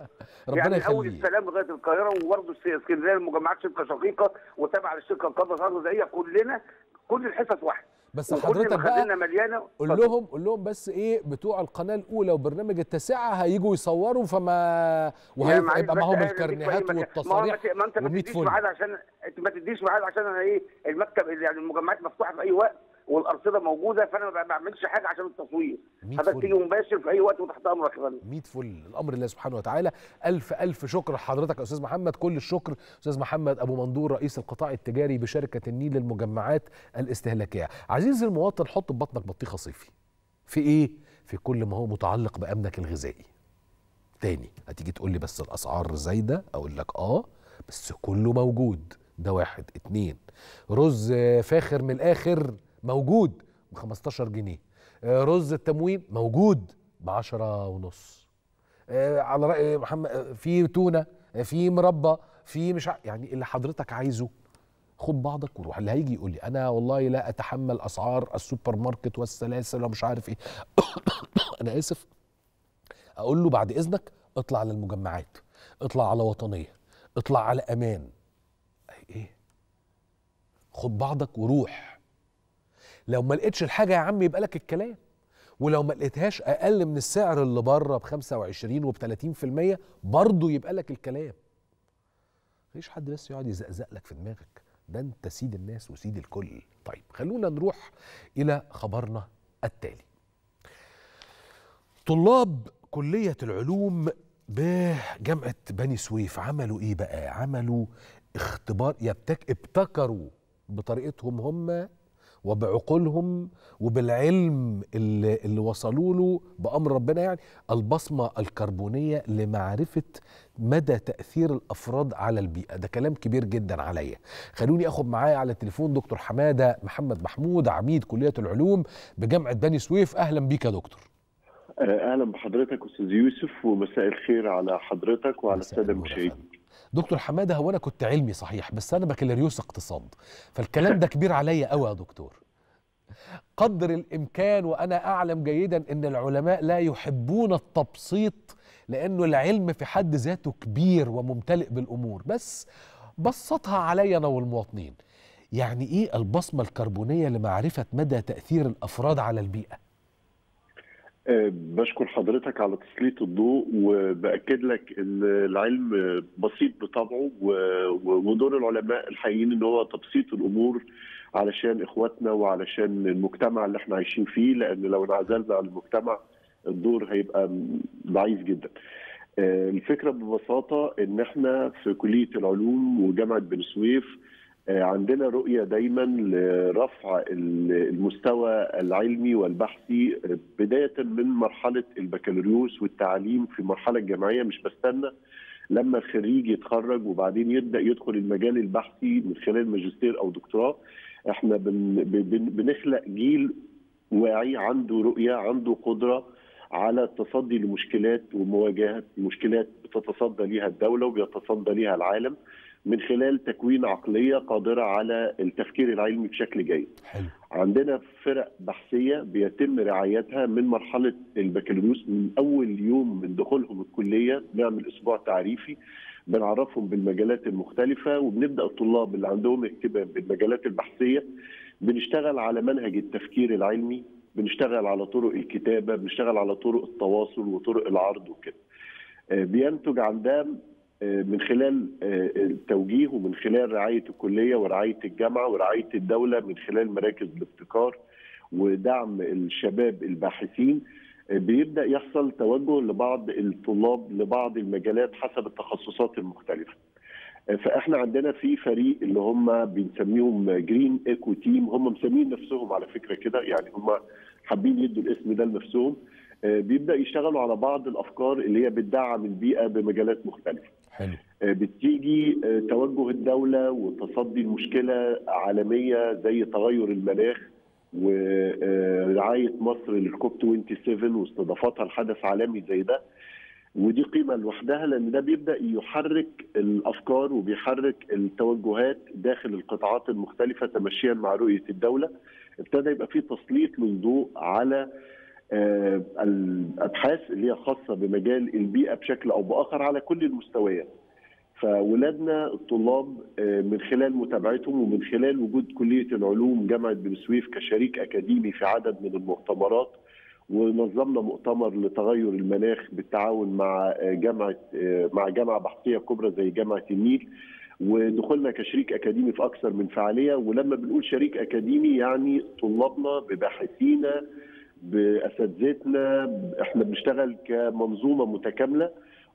يعني يخلي. اول السلام لغاية القاهرة، وبرضه اسكندرية المجمعات شبكة شقيقة وتابعة للشركة القبرص الغربية، كلنا كل الحصص واحده. بس حضرتك بقى مليانه. قول لهم قول لهم بس ايه بتوع القناه الاولى وبرنامج التاسعه هيجوا يصوروا، فما وهيبقى معاهم الكرنيهات والتصاريح. ما انت ما تديش ميعاد عشان ما تديش ميعاد عشان انا ايه المكتب يعني المجمعات مفتوحه في اي وقت والارصده موجوده، فانا ما بعملش حاجه عشان التصوير. حضرتك تيجي مباشر في اي وقت وتحت امرك يا فندم. مية فل الامر لله سبحانه وتعالى. الف الف شكر لحضرتك يا استاذ محمد. كل الشكر استاذ محمد ابو مندور رئيس القطاع التجاري بشركه النيل للمجمعات الاستهلاكيه. عزيزي المواطن حط ببطنك بطيخه صيفي. في ايه؟ في كل ما هو متعلق بامنك الغذائي. تاني هتيجي تقول لي بس الاسعار زايده، اقول لك اه بس كله موجود. ده واحد. اتنين، رز فاخر من الاخر موجود ب خمستاشر جنيه، رز التموين موجود ب عشرة ونص، على رأي محمد في تونه، في مربى، في مش يعني اللي حضرتك عايزه. خد بعضك وروح. اللي هيجي يقول لي انا والله لا اتحمل اسعار السوبر ماركت والسلاسل ومش عارف ايه انا اسف، اقول له بعد اذنك اطلع على المجمعات، اطلع على وطنيه، اطلع على امان. ايه؟ خد بعضك وروح. لو ما لقيتش الحاجه يا عم يبقى لك الكلام، ولو ما لقيتهاش اقل من السعر اللي بره ب خمسة وعشرين وب ثلاثين بالمية برضه يبقى لك الكلام. مفيش حد بس يقعد يزقزق لك في دماغك، ده انت سيد الناس وسيد الكل. طيب خلونا نروح الى خبرنا التالي. طلاب كليه العلوم بجامعه بني سويف عملوا ايه بقى؟ عملوا اختبار يبتك... ابتكروا بطريقتهم هم وبعقولهم وبالعلم اللي, اللي وصلوا له بأمر ربنا، يعني البصمة الكربونية لمعرفة مدى تأثير الأفراد على البيئة. ده كلام كبير جدا عليا. خلوني أخد معايا على التليفون دكتور حمادة محمد محمود عميد كلية العلوم بجامعة بني سويف. أهلا بيك يا دكتور. أهلا بحضرتك أستاذ يوسف، ومساء الخير على حضرتك وعلى السادة المشاهدين. دكتور حماده، هو انا كنت علمي صحيح بس انا بكالوريوس اقتصاد، فالكلام ده كبير عليا قوي يا دكتور. قدر الامكان وانا اعلم جيدا ان العلماء لا يحبون التبسيط لانه العلم في حد ذاته كبير وممتلئ بالامور، بس بسطها عليا انا والمواطنين. يعني ايه البصمه الكربونيه لمعرفه مدى تاثير الافراد على البيئه؟ بشكر حضرتك على تسليط الضوء، وبأكد لك ان العلم بسيط بطبعه، ودور العلماء الحقيقيين ان هو تبسيط الامور علشان اخواتنا وعلشان المجتمع اللي احنا عايشين فيه، لان لو انعزلنا عن المجتمع الدور هيبقى ضعيف جدا. الفكره ببساطه ان احنا في كليه العلوم وجامعه بني سويف عندنا رؤية دايما لرفع المستوى العلمي والبحثي، بداية من مرحلة البكالوريوس والتعليم في المرحلة الجامعية. مش بستنى لما الخريج يتخرج وبعدين يبدأ يدخل المجال البحثي من خلال ماجستير أو دكتوراه. احنا بنخلق جيل واعي عنده رؤية، عنده قدرة على التصدي لمشكلات ومواجهة مشكلات بتتصدى ليها الدولة وبيتصدى ليها العالم، من خلال تكوين عقلية قادرة على التفكير العلمي بشكل جيد. حلو. عندنا فرق بحثية بيتم رعايتها من مرحلة البكالوريوس، من أول يوم من دخولهم الكلية نعمل أسبوع تعريفي بنعرفهم بالمجالات المختلفة، وبنبدأ الطلاب اللي عندهم اهتمام بالمجالات البحثية بنشتغل على منهج التفكير العلمي، بنشتغل على طرق الكتابة، بنشتغل على طرق التواصل وطرق العرض وكده. بينتج عن ده من خلال التوجيه ومن خلال رعاية الكلية ورعاية الجامعة ورعاية الدولة من خلال مراكز الابتكار ودعم الشباب الباحثين بيبدأ يحصل توجه لبعض الطلاب لبعض المجالات حسب التخصصات المختلفة. فاحنا عندنا في فريق اللي هم بنسميهم جرين ايكو تيم، هم مسمين نفسهم على فكرة كده، يعني هم حابين يدوا الاسم ده لنفسهم. بيبدأ يشتغلوا على بعض الأفكار اللي هي بتدعم البيئة بمجالات مختلفة. حلو. بتيجي توجه الدولة وتصدي المشكلة عالمية زي تغير المناخ ورعاية مصر للكوب سبعة وعشرين واستضافتها لحدث عالمي زي ده، ودي قيمة لوحدها لأن ده بيبدأ يحرك الأفكار وبيحرك التوجهات داخل القطاعات المختلفة تمشيا مع رؤية الدولة. ابتدى يبقى فيه تسليط للضوء على الأبحاث اللي هي خاصة بمجال البيئة بشكل أو بآخر على كل المستويات. فولادنا الطلاب من خلال متابعتهم ومن خلال وجود كلية العلوم جامعة بني سويف كشريك أكاديمي في عدد من المؤتمرات، ونظمنا مؤتمر لتغير المناخ بالتعاون مع جامعة مع جامعة بحثية كبرى زي جامعة النيل، ودخولنا كشريك أكاديمي في أكثر من فعالية. ولما بنقول شريك أكاديمي يعني طلابنا بباحثينا بأساتذتنا، احنا بنشتغل كمنظومة متكاملة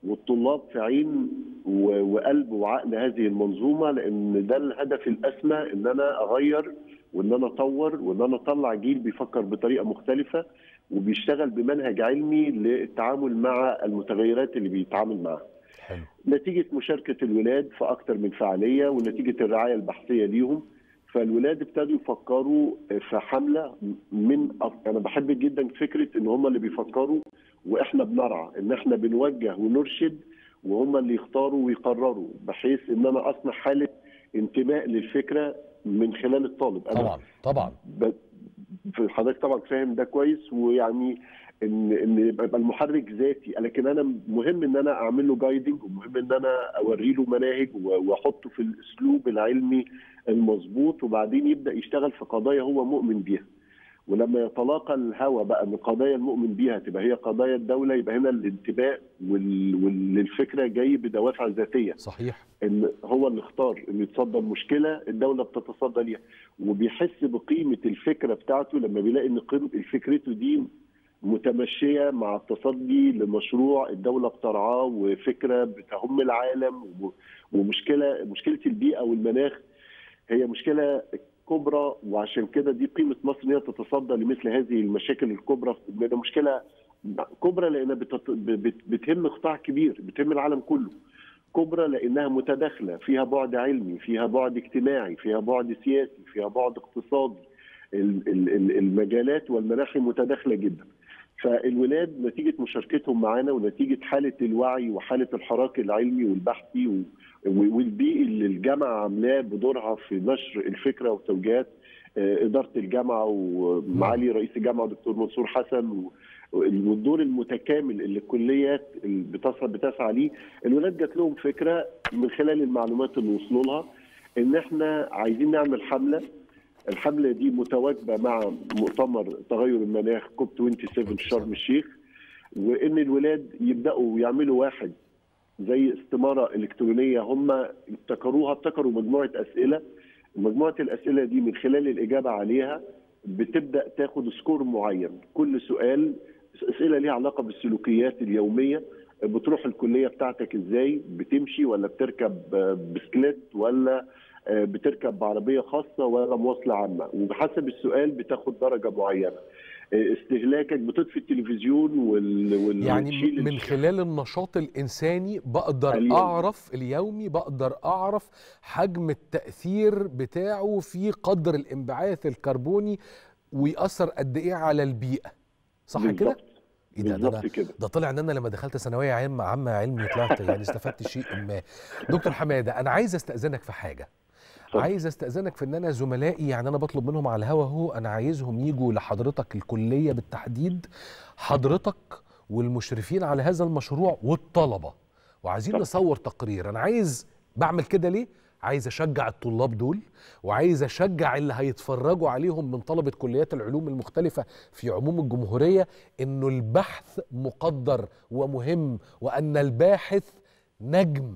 والطلاب في عين وقلب وعقل هذه المنظومة، لأن ده الهدف الأسمى، إن أنا أغير وإن أنا أطور وإن أنا أطلع جيل بيفكر بطريقة مختلفة وبيشتغل بمنهج علمي للتعامل مع المتغيرات اللي بيتعامل معها. حلو. نتيجة مشاركة الولاد في أكثر من فعالية ونتيجة الرعاية البحثية ليهم، فالولاد ابتدوا يفكروا في حمله من أف... انا بحب جدا فكره ان هم اللي بيفكروا واحنا بنرعى، ان احنا بنوجه ونرشد وهم اللي يختاروا ويقرروا، بحيث ان انا اصنع حاله انتماء للفكره من خلال الطالب. أنا طبعا طبعا ب... حضرتك طبعا فاهم ده كويس، ويعني ان ان يبقى المحرك ذاتي، لكن انا مهم ان انا اعمل له جايدنج ومهم ان انا اوري له مناهج واحطه في الاسلوب العلمي المظبوط، وبعدين يبدا يشتغل في قضايا هو مؤمن بيها. ولما يتلاقى الهوى بقى من قضايا المؤمن بيها تبقى هي قضايا الدوله، يبقى هنا الانتباه والفكره جاي بدوافع ذاتيه. صحيح. ان هو اللي اختار انه يتصدى المشكله، الدوله بتتصدى ليها، وبيحس بقيمه الفكره بتاعته لما بيلاقي ان قيمه فكرته دي متمشيه مع التصدي لمشروع الدوله بترعاه وفكره بتهم العالم. ومشكله مشكله البيئه والمناخ هي مشكله كبرى، وعشان كده دي قيمه مصر ان هي تتصدى لمثل هذه المشاكل الكبرى. ده مشكله كبرى لانها بتت... بت... بتهم قطاع كبير، بتهم العالم كله. كبرى لانها متداخله، فيها بعد علمي، فيها بعد اجتماعي، فيها بعد سياسي، فيها بعد اقتصادي. المجالات والمناخ متداخله جدا. فالولاد نتيجه مشاركتهم معانا ونتيجه حاله الوعي وحاله الحراك العلمي والبحثي والبيئي اللي الجامعه عاملاه بدورها في نشر الفكره وتوجيهات اداره الجامعه ومعالي رئيس الجامعه دكتور منصور حسن، والدور المتكامل اللي الكليات بتسعى ليه. الولاد جات لهم فكره من خلال المعلومات اللي وصلوا لها ان احنا عايزين نعمل حمله. الحمله دي متواجبه مع مؤتمر تغير المناخ كوب سبعة وعشرين في شرم الشيخ، وان الولاد يبداوا يعملوا واحد زي استماره الكترونيه هم ابتكروها، ابتكروا مجموعه اسئله. مجموعه الاسئله دي من خلال الاجابه عليها بتبدا تاخد سكور معين، كل سؤال اسئله ليها علاقه بالسلوكيات اليوميه، بتروح الكليه بتاعتك ازاي، بتمشي ولا بتركب بسكليت ولا بتركب بعربيه خاصه ولا مواصله عامه، وبحسب السؤال بتاخد درجه معينه. استهلاكك، بتطفي التلفزيون وال... وال... يعني من خلال النشاط الانساني بقدر اليوم. اعرف اليومي بقدر اعرف حجم التاثير بتاعه في قدر الانبعاث الكربوني ويأثر قد ايه على البيئه. صح كده؟ إيه ده, ده, ده, ده طلع ان انا لما دخلت ثانويه عامه عامه علمي طلعت يعني استفدت شيء ما. دكتور حماده، انا عايز استاذنك في حاجه. عايز استأذنك في ان انا زملائي، يعني انا بطلب منهم على الهوا اهو، انا عايزهم يجوا لحضرتك الكليه بالتحديد، حضرتك والمشرفين على هذا المشروع والطلبه، وعايزين نصور تقرير. انا عايز بعمل كده ليه؟ عايز اشجع الطلاب دول، وعايز اشجع اللي هيتفرجوا عليهم من طلبه كليات العلوم المختلفه في عموم الجمهوريه، انه البحث مقدر ومهم، وان الباحث نجم.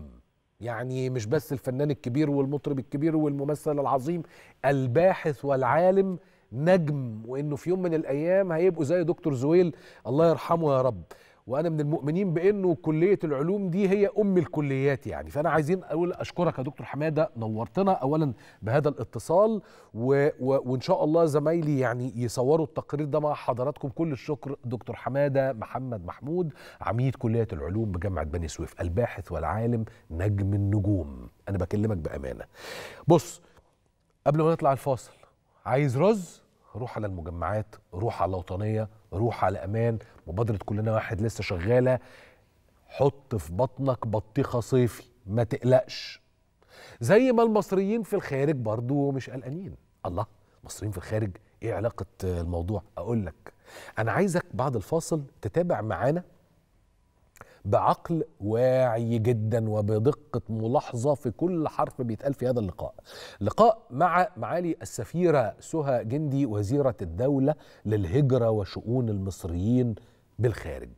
يعني مش بس الفنان الكبير والمطرب الكبير والممثل العظيم، الباحث والعالم نجم، وانه في يوم من الايام هيبقوا زي دكتور زويل الله يرحمه يا رب. وانا من المؤمنين بانه كليه العلوم دي هي ام الكليات يعني. فانا عايزين اقول اشكرك يا دكتور حماده، نورتنا اولا بهذا الاتصال، و و وان شاء الله زمايلي يعني يصوروا التقرير ده مع حضراتكم. كل الشكر دكتور حماده محمد محمود، عميد كليه العلوم بجامعه بني سويف، الباحث والعالم نجم النجوم. انا بكلمك بامانه. بص، قبل ما نطلع الفاصل، عايز رز؟ روح على المجمعات، روح على الوطنيه، روح على امان. مبادره كلنا واحد لسه شغاله. حط في بطنك بطيخه صيفي، ما تقلقش. زي ما المصريين في الخارج برضو مش قلقانين. الله، المصريين في الخارج ايه علاقه الموضوع؟ اقول لك، انا عايزك بعد الفاصل تتابع معانا بعقل واعي جدا وبدقة ملاحظة في كل حرف بيتقال في هذا اللقاء. لقاء مع معالي السفيرة سهى جندي، وزيرة الدولة للهجرة وشؤون المصريين بالخارج.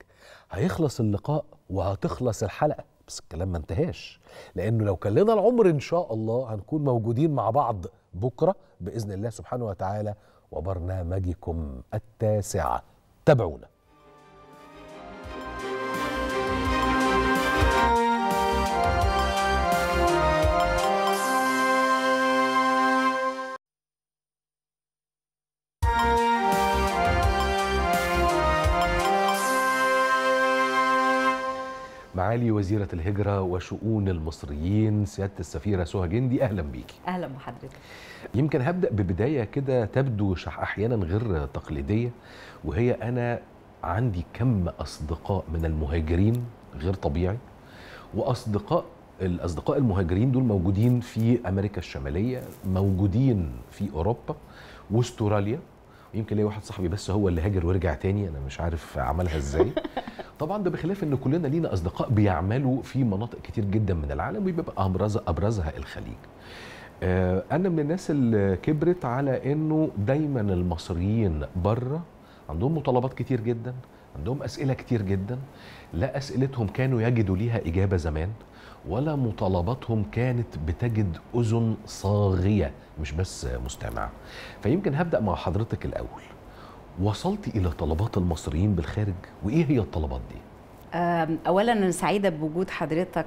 هيخلص اللقاء وهتخلص الحلقة، بس الكلام ما انتهاش، لأنه لو كان لنا العمر إن شاء الله هنكون موجودين مع بعض بكرة بإذن الله سبحانه وتعالى وبرنامجكم التاسعة. تابعونا. معالي وزيرة الهجرة وشؤون المصريين سيادة السفيرة سهى جندي، أهلا بيكي. أهلا بحضرتك. يمكن هبدأ ببداية كده تبدو أحيانا غير تقليدية، وهي أنا عندي كم أصدقاء من المهاجرين غير طبيعي، وأصدقاء الأصدقاء المهاجرين دول موجودين في أمريكا الشمالية، موجودين في أوروبا واستراليا. يمكن لي واحد صاحبي بس هو اللي هاجر ورجع تاني، أنا مش عارف عملها إزاي. طبعا ده بخلاف ان كلنا لينا اصدقاء بيعملوا في مناطق كتير جدا من العالم، وبيبقى ابرزها ابرزها الخليج. انا من الناس اللي كبرت على انه دايما المصريين بره عندهم مطالبات كتير جدا، عندهم اسئله كتير جدا، لا اسئلتهم كانوا يجدوا ليها اجابه زمان، ولا مطالباتهم كانت بتجد اذن صاغيه مش بس مستمعه. فيمكن هبدا مع حضرتك الاول، وصلت إلى طلبات المصريين بالخارج، وإيه هي الطلبات دي؟ أولاً أنا سعيدة بوجود حضرتك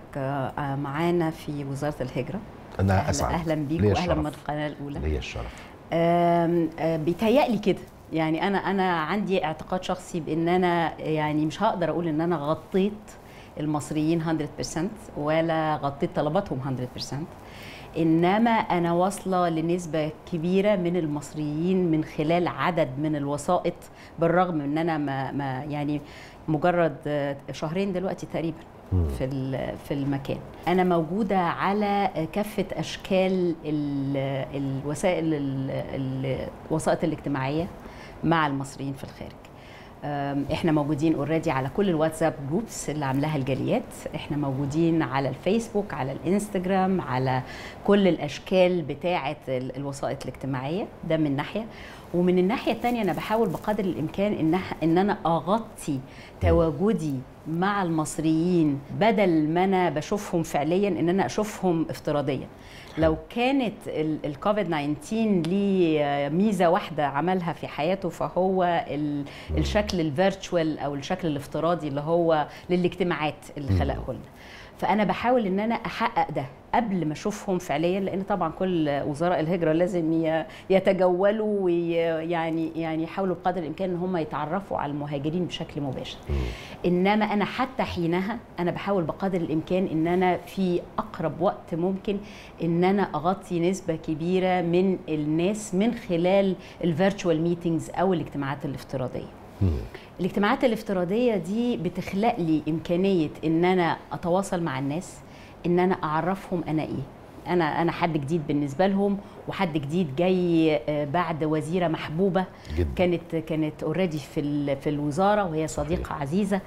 معانا في وزارة الهجرة. أنا أسعد. أهلاً بيك وأهلاً بالقناة الأولى. ليا الشرف. بيتهيألي كده يعني، أنا أنا عندي اعتقاد شخصي بإن أنا يعني مش هقدر أقول إن أنا غطيت المصريين مية بالمية ولا غطيت طلباتهم مية بالمية، إنما أنا واصلة لنسبة كبيرة من المصريين من خلال عدد من الوسائط، بالرغم من أنا ما, ما يعني مجرد شهرين دلوقتي تقريبا في في المكان. أنا موجودة على كافة أشكال الوسائل الوسائط الاجتماعية مع المصريين في الخارج. احنا موجودين اوريدي على كل الواتساب جروبس اللي عاملاها الجاليات، احنا موجودين على الفيسبوك، على الانستجرام، على كل الاشكال بتاعه الوسائط الاجتماعيه. ده من ناحيه، ومن الناحيه الثانيه انا بحاول بقدر الامكان ان ان انا اغطي تواجدي مع المصريين، بدل ما انا بشوفهم فعليا ان انا اشوفهم افتراضيا. لو كانت الكوفيد تسعتاشر ليه ميزه واحده عملها في حياته، فهو الشكل الفيرتشوال او الشكل الافتراضي اللي هو للاجتماعات اللي خلقه لنا. فانا بحاول ان انا احقق ده قبل ما اشوفهم فعليا، لان طبعا كل وزراء الهجره لازم يتجولوا ويعني يعني يحاولوا بقدر الامكان ان هم يتعرفوا على المهاجرين بشكل مباشر. انما انا حتى حينها انا بحاول بقدر الامكان ان انا في اقرب وقت ممكن ان انا اغطي نسبه كبيره من الناس من خلال الفيرتشوال ميتينجز او الاجتماعات الافتراضيه. الاجتماعات الافتراضية دي بتخلق لي إمكانية إن أنا أتواصل مع الناس، إن أنا أعرفهم أنا إيه، أنا أنا حد جديد بالنسبة لهم، وحد جديد جاي بعد وزيرة محبوبة جدا. كانت كانت اوريدي في في الوزارة وهي صديقة عزيزة،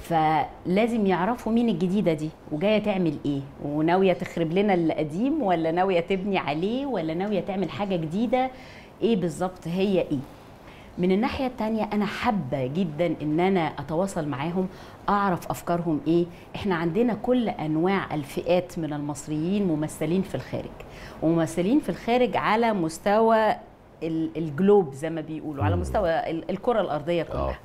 فلازم يعرفوا مين الجديدة دي وجاية تعمل إيه، وناوية تخرب لنا اللي قديم، ولا ناوية تبني عليه، ولا ناوية تعمل حاجة جديدة، إيه بالظبط هي إيه. من الناحية التانية أنا حابة جدا إن أنا أتواصل معاهم، أعرف أفكارهم إيه. إحنا عندنا كل أنواع الفئات من المصريين ممثلين في الخارج، وممثلين في الخارج على مستوى الجلوب زي ما بيقولوا، على مستوى الكرة الأرضية كلها،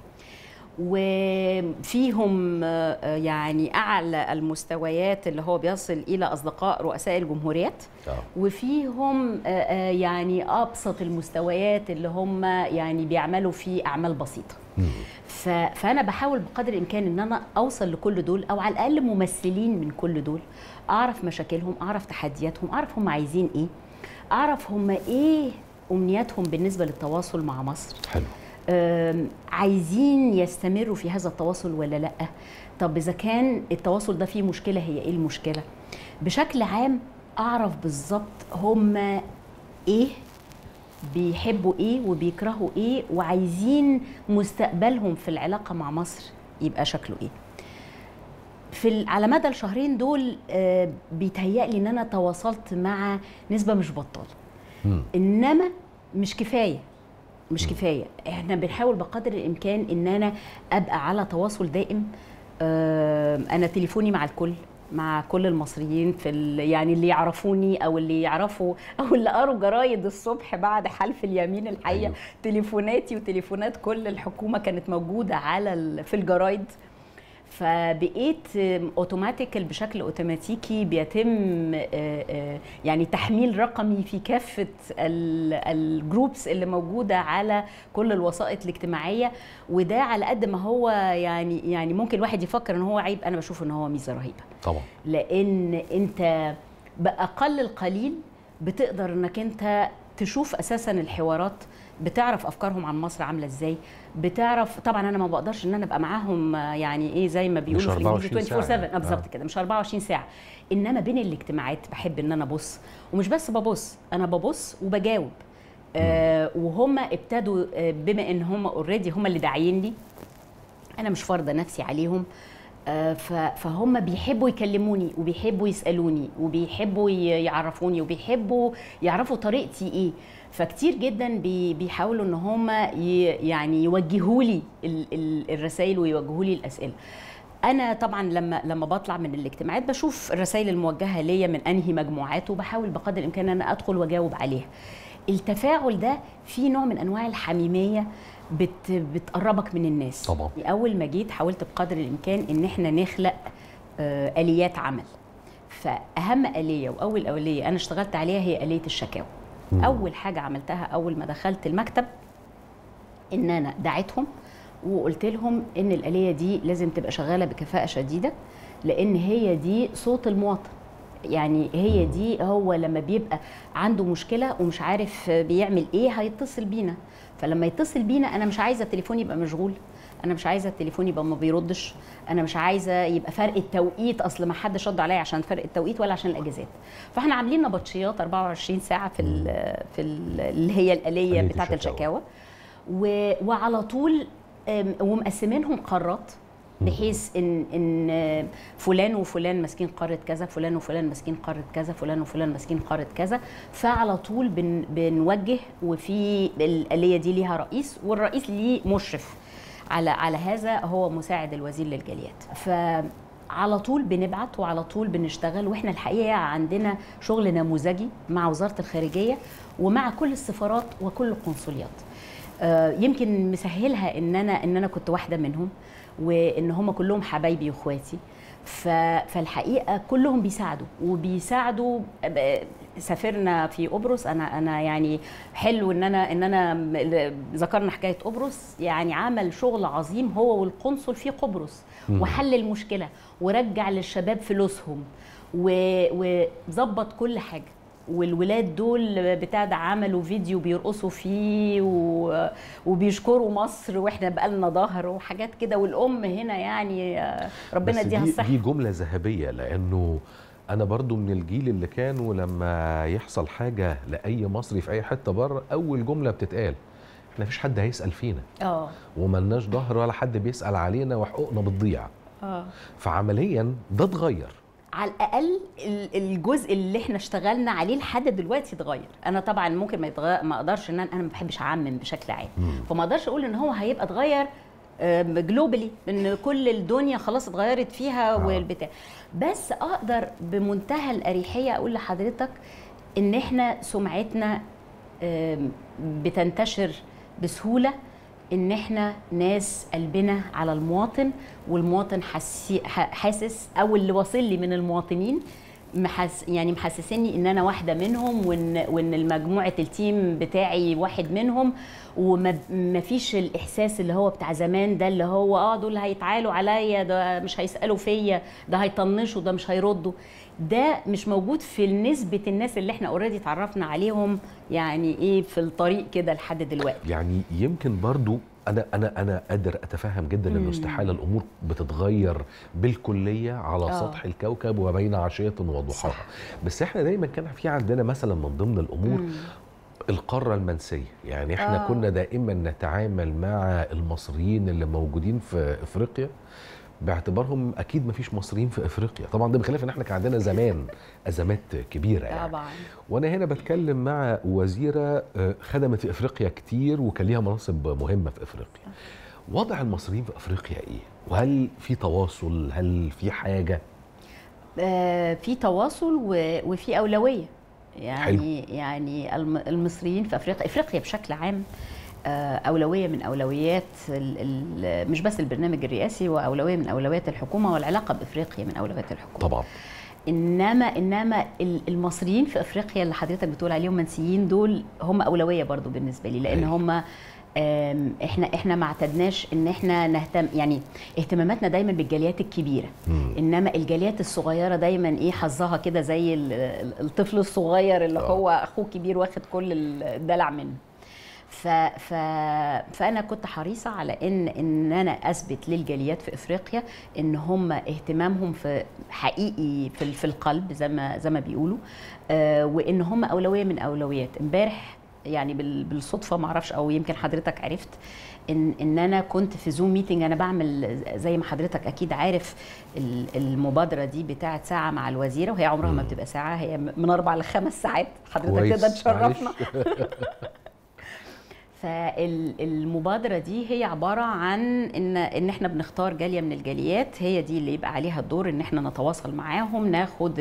وفيهم يعني أعلى المستويات اللي هو بيصل إلى أصدقاء رؤساء الجمهوريات، وفيهم يعني أبسط المستويات اللي هم يعني بيعملوا في أعمال بسيطة. فأنا بحاول بقدر الإمكان إن أنا أوصل لكل دول، أو على الأقل ممثلين من كل دول، أعرف مشاكلهم، أعرف تحدياتهم، أعرف هم عايزين إيه، أعرف هم إيه أمنياتهم بالنسبة للتواصل مع مصر. حلو. عايزين يستمروا في هذا التواصل ولا لأ؟ طب إذا كان التواصل ده فيه مشكلة، هي إيه المشكلة؟ بشكل عام أعرف بالظبط هم إيه، بيحبوا إيه وبيكرهوا إيه، وعايزين مستقبلهم في العلاقة مع مصر يبقى شكله إيه. في على مدى الشهرين دول بيتهيألي إن أنا تواصلت مع نسبة مش بطالة، إنما مش كفاية، مش كفاية. احنا بنحاول بقدر الإمكان إن أنا أبقى على تواصل دائم. أنا تليفوني مع الكل، مع كل المصريين في يعني اللي يعرفوني او اللي يعرفوا او اللي قروا جرايد الصبح بعد حلف اليمين. الحقيقه أيوه. تليفوناتي وتليفونات كل الحكومه كانت موجوده على ال... في الجرايد، فبقيت اوتوماتيكال بشكل اوتوماتيكي بيتم يعني تحميل رقمي في كافه الجروبس اللي موجوده على كل الوسائط الاجتماعيه. وده على قد ما هو يعني يعني ممكن الواحد يفكر ان هو عيب، انا بشوف ان هو ميزه رهيبه طبعا، لان انت باقل القليل بتقدر انك انت تشوف اساسا الحوارات، بتعرف افكارهم عن مصر عامله ازاي، بتعرف. طبعا انا ما بقدرش ان انا ابقى معاهم يعني ايه زي ما بيقولوا في الانجليزي أربعة وعشرين ساعة بالظبط كده، مش أربعة وعشرين ساعة، انما بين الاجتماعات بحب ان انا ابص، ومش بس ببص، انا ببص وبجاوب. آه وهم ابتدوا بما ان هم اوريدي هم اللي داعيين لي، انا مش فارضه نفسي عليهم. آه فهم بيحبوا يكلموني وبيحبوا يسالوني وبيحبوا يعرفوني وبيحبوا يعرفوا طريقتي ايه، فكتير جدا بيحاولوا ان هم يعني يوجهوا لي الرسائل ويوجهوا لي الاسئله. انا طبعا لما لما بطلع من الاجتماعات بشوف الرسائل الموجهه ليا من انهي مجموعات، وبحاول بقدر الامكان ان انا ادخل واجاوب عليها. التفاعل ده فيه نوع من انواع الحميميه بت بتقربك من الناس طبعا. اول ما جيت حاولت بقدر الامكان ان احنا نخلق اليات عمل، فاهم اليه واول اليه انا اشتغلت عليها هي اليه الشكاوى. أول حاجة عملتها أول ما دخلت المكتب إن أنا دعيتهم وقلت لهم إن الآلية دي لازم تبقى شغالة بكفاءة شديدة، لأن هي دي صوت المواطن. يعني هي دي، هو لما بيبقى عنده مشكلة ومش عارف بيعمل إيه هيتصل بينا، فلما يتصل بينا أنا مش عايزة التليفون يبقى مشغول، أنا مش عايزة التليفون يبقى ما بيردش، أنا مش عايزة يبقى فرق التوقيت، أصل ما حدش رد عليا عشان فرق التوقيت ولا عشان الأجازات. فإحنا عاملين نبطشيات أربعة وعشرين ساعة في ال في ال اللي هي الآلية بتاعة الشكاوى، وعلى طول ومقسمينهم قارات، بحيث ان ان فلان وفلان ماسكين قاره كذا، فلان وفلان ماسكين قاره كذا، فلان وفلان ماسكين قاره كذا، فعلى طول بن بنوجه، وفي الآلية دي ليها رئيس، والرئيس ليه مشرف على على هذا، هو مساعد الوزير للجاليات. فعلى طول بنبعت وعلى طول بنشتغل. واحنا الحقيقه عندنا شغل نموذجي مع وزاره الخارجيه ومع كل السفارات وكل القنصليات، يمكن مسهلها ان انا ان انا كنت واحده منهم، وان هم كلهم حبايبي واخواتي. فالحقيقه كلهم بيساعدوا وبيساعدوا. سافرنا في قبرص، انا انا يعني حلو ان انا ان انا ذكرنا حكايه قبرص، يعني عمل شغل عظيم هو والقنصل في قبرص، وحل المشكله ورجع للشباب فلوسهم وظبط كل حاجه. والولاد دول بتاع ده عملوا فيديو بيرقصوا فيه وبيشكروا مصر واحنا بقالنا ظهر وحاجات كده. والام هنا يعني ربنا يديها الصحه. دي جمله ذهبيه، لانه انا برضو من الجيل اللي كانوا لما يحصل حاجه لاي مصري في اي حته بره، اول جمله بتتقال احنا مفيش حد هيسال فينا، اه وملناش ظهر ولا حد بيسال علينا وحقوقنا بتضيع. اه فعمليا ده اتغير، على الاقل الجزء اللي احنا اشتغلنا عليه لحد دلوقتي اتغير. انا طبعا ممكن ما يتغير، ما اقدرش ان انا انا ما بحبش اعمم بشكل عام، فما اقدرش اقول ان هو هيبقى اتغير جلوبالي ان كل الدنيا خلاص اتغيرت فيها آه. والبتاع، بس اقدر بمنتهى الاريحيه اقول لحضرتك ان احنا سمعتنا بتنتشر بسهولة ان احنا ناس قلبنا على المواطن، والمواطن حاسس، او اللي واصل لي من المواطنين محس يعني محسسني ان انا واحده منهم، وان وان المجموعه التيم بتاعي واحد منهم، وما فيش الاحساس اللي هو بتاع زمان ده، اللي هو اه دول هيتعالوا عليا، ده مش هيسالوا فيا، ده هيطنشوا، ده مش هيردوا. ده مش موجود في نسبه الناس اللي احنا اوريدي اتعرفنا عليهم يعني ايه في الطريق كده لحد دلوقتي. يعني يمكن برضو انا انا انا قادر اتفهم جدا انه استحاله الامور بتتغير بالكليه على أوه. سطح الكوكب وبين عشيه وضحاها، بس احنا دايما كان في عندنا مثلا من ضمن الامور مم. القاره المنسيه، يعني احنا أوه. كنا دائما نتعامل مع المصريين اللي موجودين في افريقيا باعتبارهم اكيد ما فيش مصريين في افريقيا، طبعا ده بخلاف ان احنا كان عندنا زمان ازمات كبيره يعني. طبعا. وانا هنا بتكلم مع وزيره خدمت في افريقيا كتير وكان ليها مناصب مهمه في افريقيا. وضع المصريين في افريقيا ايه؟ وهل في تواصل؟ هل في حاجه؟ آه في تواصل وفي اولويه. يعني حلو. يعني المصريين في افريقيا، افريقيا بشكل عام أولوية من أولويات مش بس البرنامج الرئاسي، وأولوية من أولويات الحكومة، والعلاقة بإفريقيا من أولويات الحكومة طبعا. إنما إنما المصريين في أفريقيا اللي حضرتك بتقول عليهم منسيين دول هم أولوية برضو بالنسبة لي، لأن هم احنا احنا ما اعتدناش ان احنا نهتم، يعني اهتماماتنا دايما بالجاليات الكبيره، مم. انما الجاليات الصغيره دايما ايه حظها كده زي الطفل الصغير اللي أوه. هو اخوه كبير واخد كل الدلع منه. ف... ف... فأنا كنت حريصة على إن إن أنا أثبت للجاليات في إفريقيا إن هم اهتمامهم في حقيقي في, في القلب زي ما زي ما بيقولوا، آه وإن هم أولوية من أولويات. إمبارح يعني بال... بالصدفة معرفش، أو يمكن حضرتك عرفت إن إن أنا كنت في زوم ميتنج، أنا بعمل زي ما حضرتك أكيد عارف المبادرة دي بتاعة ساعة مع الوزيرة، وهي عمرها ما بتبقى ساعة، هي من أربع لخمس ساعات حضرتك تقدر تشرفنا. فالمبادرة دي هي عبارة عن إن, إن إحنا بنختار جالية من الجاليات، هي دي اللي يبقى عليها الدور إن إحنا نتواصل معاهم، ناخد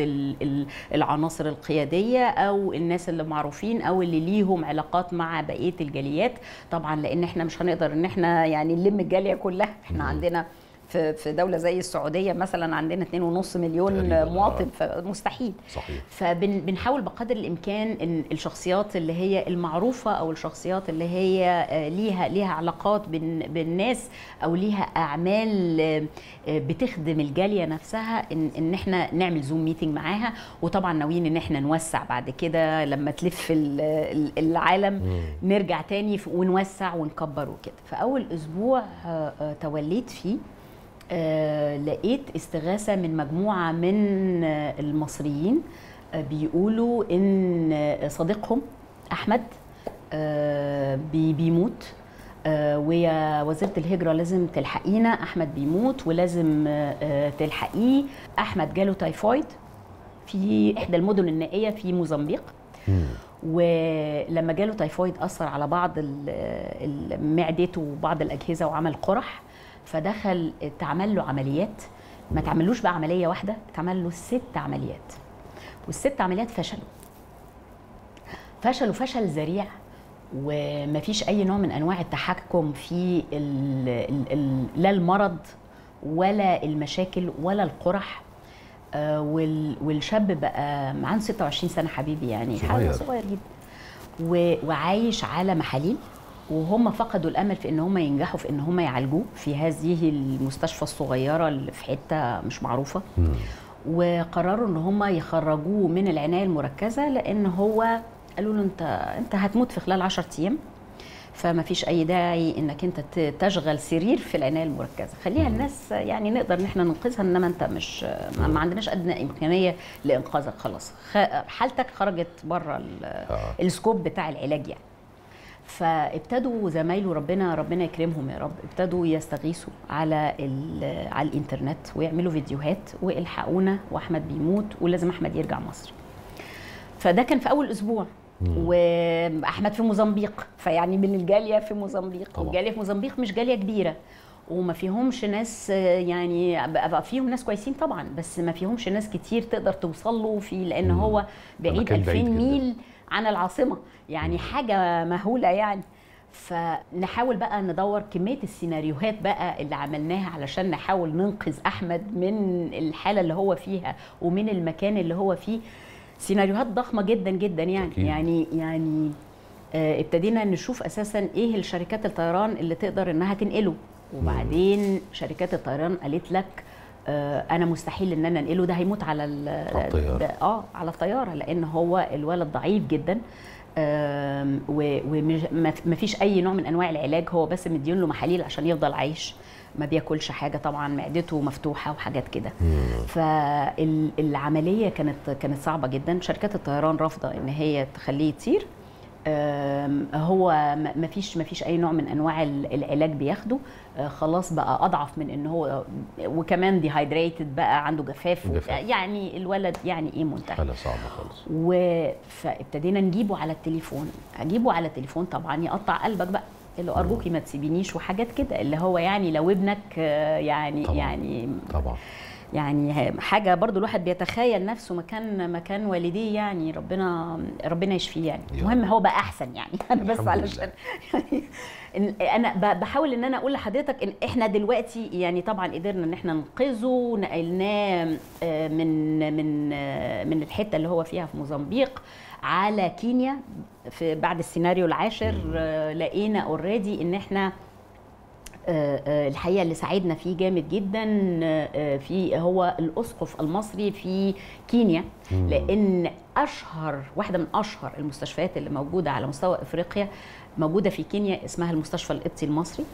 العناصر القيادية أو الناس اللي معروفين أو اللي ليهم علاقات مع بقية الجاليات، طبعا لأن إحنا مش هنقدر إن إحنا يعني نلم الجالية كلها. إحنا عندنا في دولة زي السعودية مثلا عندنا اتنين ونص مليون مواطن، فمستحيل صحيح. فبنحاول بقدر الإمكان إن الشخصيات اللي هي المعروفة أو الشخصيات اللي هي ليها ليها علاقات بالناس أو ليها أعمال بتخدم الجالية نفسها إن, إن إحنا نعمل زوم ميتنج معاها. وطبعا ناويين إن إحنا نوسع بعد كده لما تلف العالم، نرجع تاني ونوسع ونكبر وكده. فأول أسبوع توليت فيه آه لقيت استغاثة من مجموعة من آه المصريين آه بيقولوا إن آه صديقهم أحمد آه بي بيموت، آه ويا وزارة الهجرة لازم تلحقينا، أحمد بيموت ولازم آه تلحقيه. أحمد جاله تايفويد في إحدى المدن النائية في موزمبيق، ولما جاله تايفويد أثر على بعض معدته وبعض الأجهزة وعمل قرح، فدخل اتعمل له عمليات، ما تعملوش بقى عمليه واحده، اتعمل له ست عمليات، والست عمليات فشلوا فشلوا فشل ذريع، ومفيش اي نوع من انواع التحكم في ال ال ال لا المرض ولا المشاكل ولا القرح. آه والشاب بقى عنده ستة وعشرين سنة حبيبي، يعني حاجه صغير جدا، وعايش على محاليل، وهم فقدوا الامل في ان هم ينجحوا في ان هم يعالجوه في هذه المستشفى الصغيره اللي في حته مش معروفه، م. وقرروا ان هم يخرجوه من العنايه المركزه، لان هو قالوا له انت انت هتموت في خلال عشرة ايام، فما فيش اي داعي انك انت تشغل سرير في العنايه المركزه، خليها الناس يعني نقدر ان احنا ننقذها، انما انت مش ما, ما عندناش ادنى امكانيه لانقاذك، خلاص حالتك خرجت بره السكوب بتاع العلاج يعني. فابتدوا زمايله ربنا ربنا يكرمهم يا رب، ابتدوا يستغيثوا على على الانترنت ويعملوا فيديوهات والحقونا واحمد بيموت ولازم احمد يرجع مصر. فده كان في اول اسبوع، واحمد في موزمبيق، فيعني من الجاليه في موزمبيق، والجاليه في موزمبيق مش جاليه كبيره وما فيهمش ناس، يعني بقى فيهم ناس كويسين طبعا، بس ما فيهمش ناس كتير تقدر توصل له في، لان هو بعيد ألفين ميل عن العاصمة، يعني حاجة مهولة يعني. فنحاول بقى ندور كمية السيناريوهات بقى اللي عملناها علشان نحاول ننقذ أحمد من الحالة اللي هو فيها ومن المكان اللي هو فيه. سيناريوهات ضخمة جدا جدا يعني. أكيد. يعني يعني ابتدينا نشوف أساسا إيه الشركات الطيران اللي تقدر إنها تنقله، وبعدين شركات الطيران قالت لك انا مستحيل ان انا انقله، ده هيموت على الطياره، اه على الطياره، لان هو الولد ضعيف جدا ومفيش اي نوع من انواع العلاج، هو بس مدين له محاليل عشان يفضل عايش، ما بياكلش حاجه طبعا، معدته مفتوحه وحاجات كده. فالعمليه كانت كانت صعبه جدا، شركات الطيران رافضه ان هي تخليه يطير، هو مفيش مفيش اي نوع من انواع العلاج بياخده، خلاص بقى اضعف من ان هو، وكمان دي هايدريتد بقى، عنده جفاف, جفاف. يعني الولد يعني ايه منتهي، حاله صعبه خالص. فابتدينا نجيبه على التليفون، اجيبه على التليفون طبعا يقطع قلبك بقى، اللي ارجوكي ما تسيبينيش وحاجات كده، اللي هو يعني لو ابنك يعني طبعًا. يعني طبعا يعني حاجه برضو الواحد بيتخيل نفسه مكان مكان والديه يعني، ربنا ربنا يشفيه يعني. المهم هو بقى احسن يعني، انا بس علشان يعني انا بحاول ان انا اقول لحضرتك ان احنا دلوقتي يعني طبعا قدرنا ان احنا ننقذه، نقلناه من من من الحته اللي هو فيها في موزمبيق على كينيا، في بعد السيناريو العاشر لقينا اوريدي ان احنا الحقيقه اللي ساعدنا فيه جامد جدا في هو الاسقف المصري في كينيا، لان اشهر واحده من اشهر المستشفيات اللي موجوده على مستوى افريقيا موجوده في كينيا، اسمها المستشفى القبطي المصري،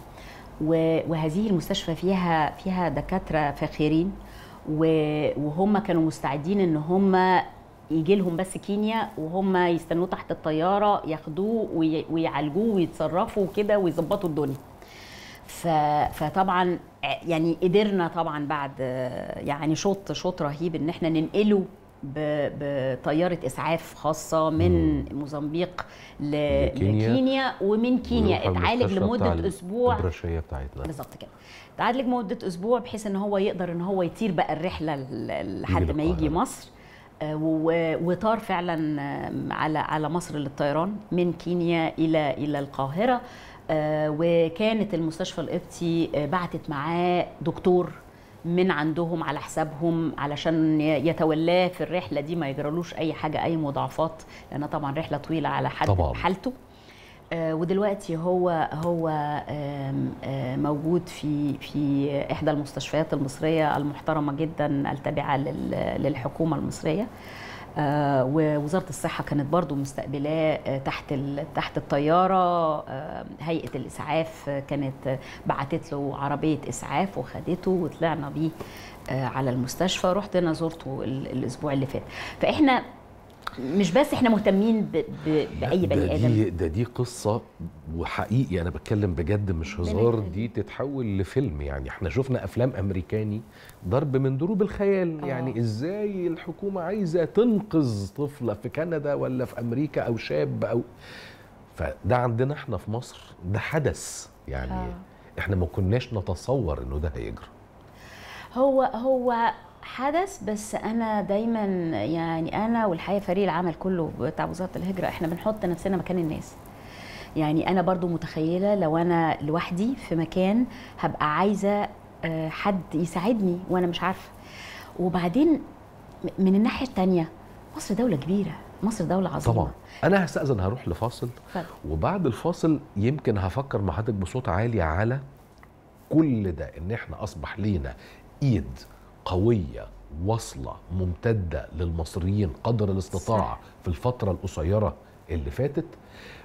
وهذه المستشفى فيها فيها دكاتره فاخرين، وهم كانوا مستعدين ان هم يجي لهم بس كينيا وهم يستنوه تحت الطياره ياخدوه ويعالجوه ويتصرفوا وكده ويظبطوا الدنيا. فطبعا يعني قدرنا طبعا بعد يعني شوط شوط رهيب ان احنا ننقله بطياره اسعاف خاصه من موزمبيق لكينيا، ومن كينيا اتعالج لمده اسبوع البرشيه بتاعتنا بالظبط كده، اتعالج مده اسبوع بحيث ان هو يقدر ان هو يطير بقى الرحله لحد ما يجي مصر، وطار فعلا على على مصر للطيران من كينيا الى الى القاهره. وكانت المستشفى القبطي بعتت معاه دكتور من عندهم على حسابهم علشان يتولاه في الرحله دي، ما يجرالوش اي حاجه، اي مضاعفات، لان طبعا رحله طويله على حد طبعاً. حالته. ودلوقتي هو هو موجود في في احدى المستشفيات المصريه المحترمه جدا التابعه للحكومه المصريه، آه ووزارة الصحة كانت برضو مستقبلاه آه تحت تحت الطيارة. آه هيئة الإسعاف كانت بعتت له عربية إسعاف وخدته وطلعنا بيه آه على المستشفى، رحت أنا زرته الأسبوع اللي فات. فإحنا مش بس احنا مهتمين ب ب بأي بني آدم، دي ده دي قصة وحقيقي، أنا بتكلم بجد مش هزار، دي تتحول لفيلم يعني. احنا شفنا أفلام أمريكاني ضرب من ضروب الخيال، آه. يعني إزاي الحكومة عايزة تنقذ طفلة في كندا ولا في أمريكا أو شاب أو، فده عندنا احنا في مصر ده حدث يعني، آه. احنا ما كناش نتصور إنه ده هيجرى. هو هو حدث، بس انا دايما يعني انا والحقيقه فريق العمل كله بتاع وزاره الهجره احنا بنحط نفسنا مكان الناس. يعني انا برضو متخيله لو انا لوحدي في مكان هبقى عايزه حد يساعدني وانا مش عارفه. وبعدين من الناحيه الثانيه مصر دوله كبيره، مصر دوله عظيمه. طبعا انا هستاذن هروح لفاصل، فضل. وبعد الفاصل يمكن هفكر مع حضرتك بصوت عالي على كل ده، ان احنا اصبح لينا ايد قوية واصلة ممتدة للمصريين قدر الاستطاعة في الفترة القصيرة اللي فاتت،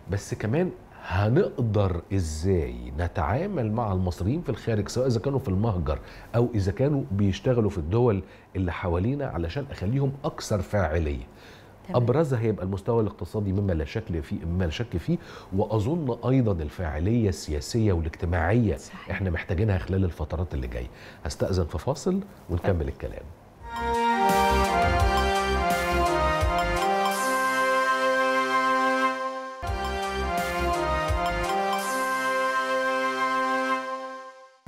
بس كمان هنقدر ازاي نتعامل مع المصريين في الخارج، سواء اذا كانوا في المهجر او اذا كانوا بيشتغلوا في الدول اللي حوالينا، علشان اخليهم اكثر فاعلية. ابرزها هيبقى المستوى الاقتصادي مما لا شك فيه مما لا شك فيه، واظن ايضا الفاعليه السياسيه والاجتماعيه صحيح. احنا محتاجينها خلال الفترات اللي جايه. هستأذن في فاصل ونكمل الكلام.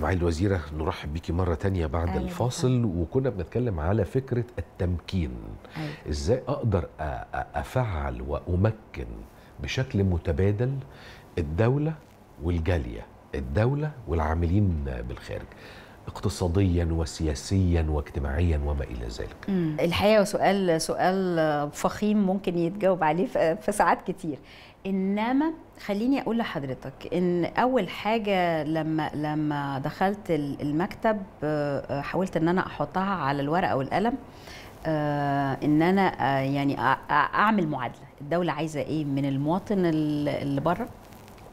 معالي الوزيرة نرحب بيكي مرة تانية بعد أيوة الفاصل. وكنا بنتكلم على فكرة التمكين، أيوة. إزاي أقدر أفعل وأمكن بشكل متبادل الدولة والجالية، الدولة والعاملين بالخارج، اقتصاديا وسياسيا واجتماعيا وما الى ذلك. الحقيقه سؤال سؤال فخيم ممكن يتجاوب عليه في ساعات كتير، انما خليني اقول لحضرتك ان اول حاجه لما لما دخلت المكتب حاولت ان انا احطها على الورقه والقلم، ان انا يعني اعمل معادله، الدوله عايزه ايه من المواطن اللي بره،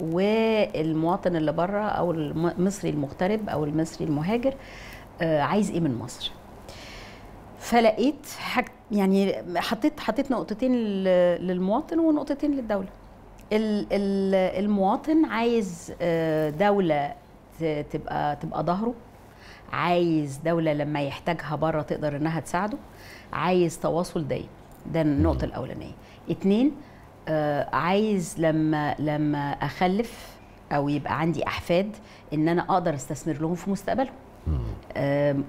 والمواطن اللي بره او المصري المغترب او المصري المهاجر عايز ايه من مصر. فلقيت حاجة يعني حطيت حطيت نقطتين للمواطن ونقطتين للدوله. المواطن عايز دوله تبقى تبقى ظهره، عايز دوله لما يحتاجها بره تقدر انها تساعده، عايز تواصل دايم. ده النقطه الاولانيه. اتنين، عايز لما لما اخلف او يبقى عندي احفاد ان انا اقدر استثمر لهم في مستقبلهم،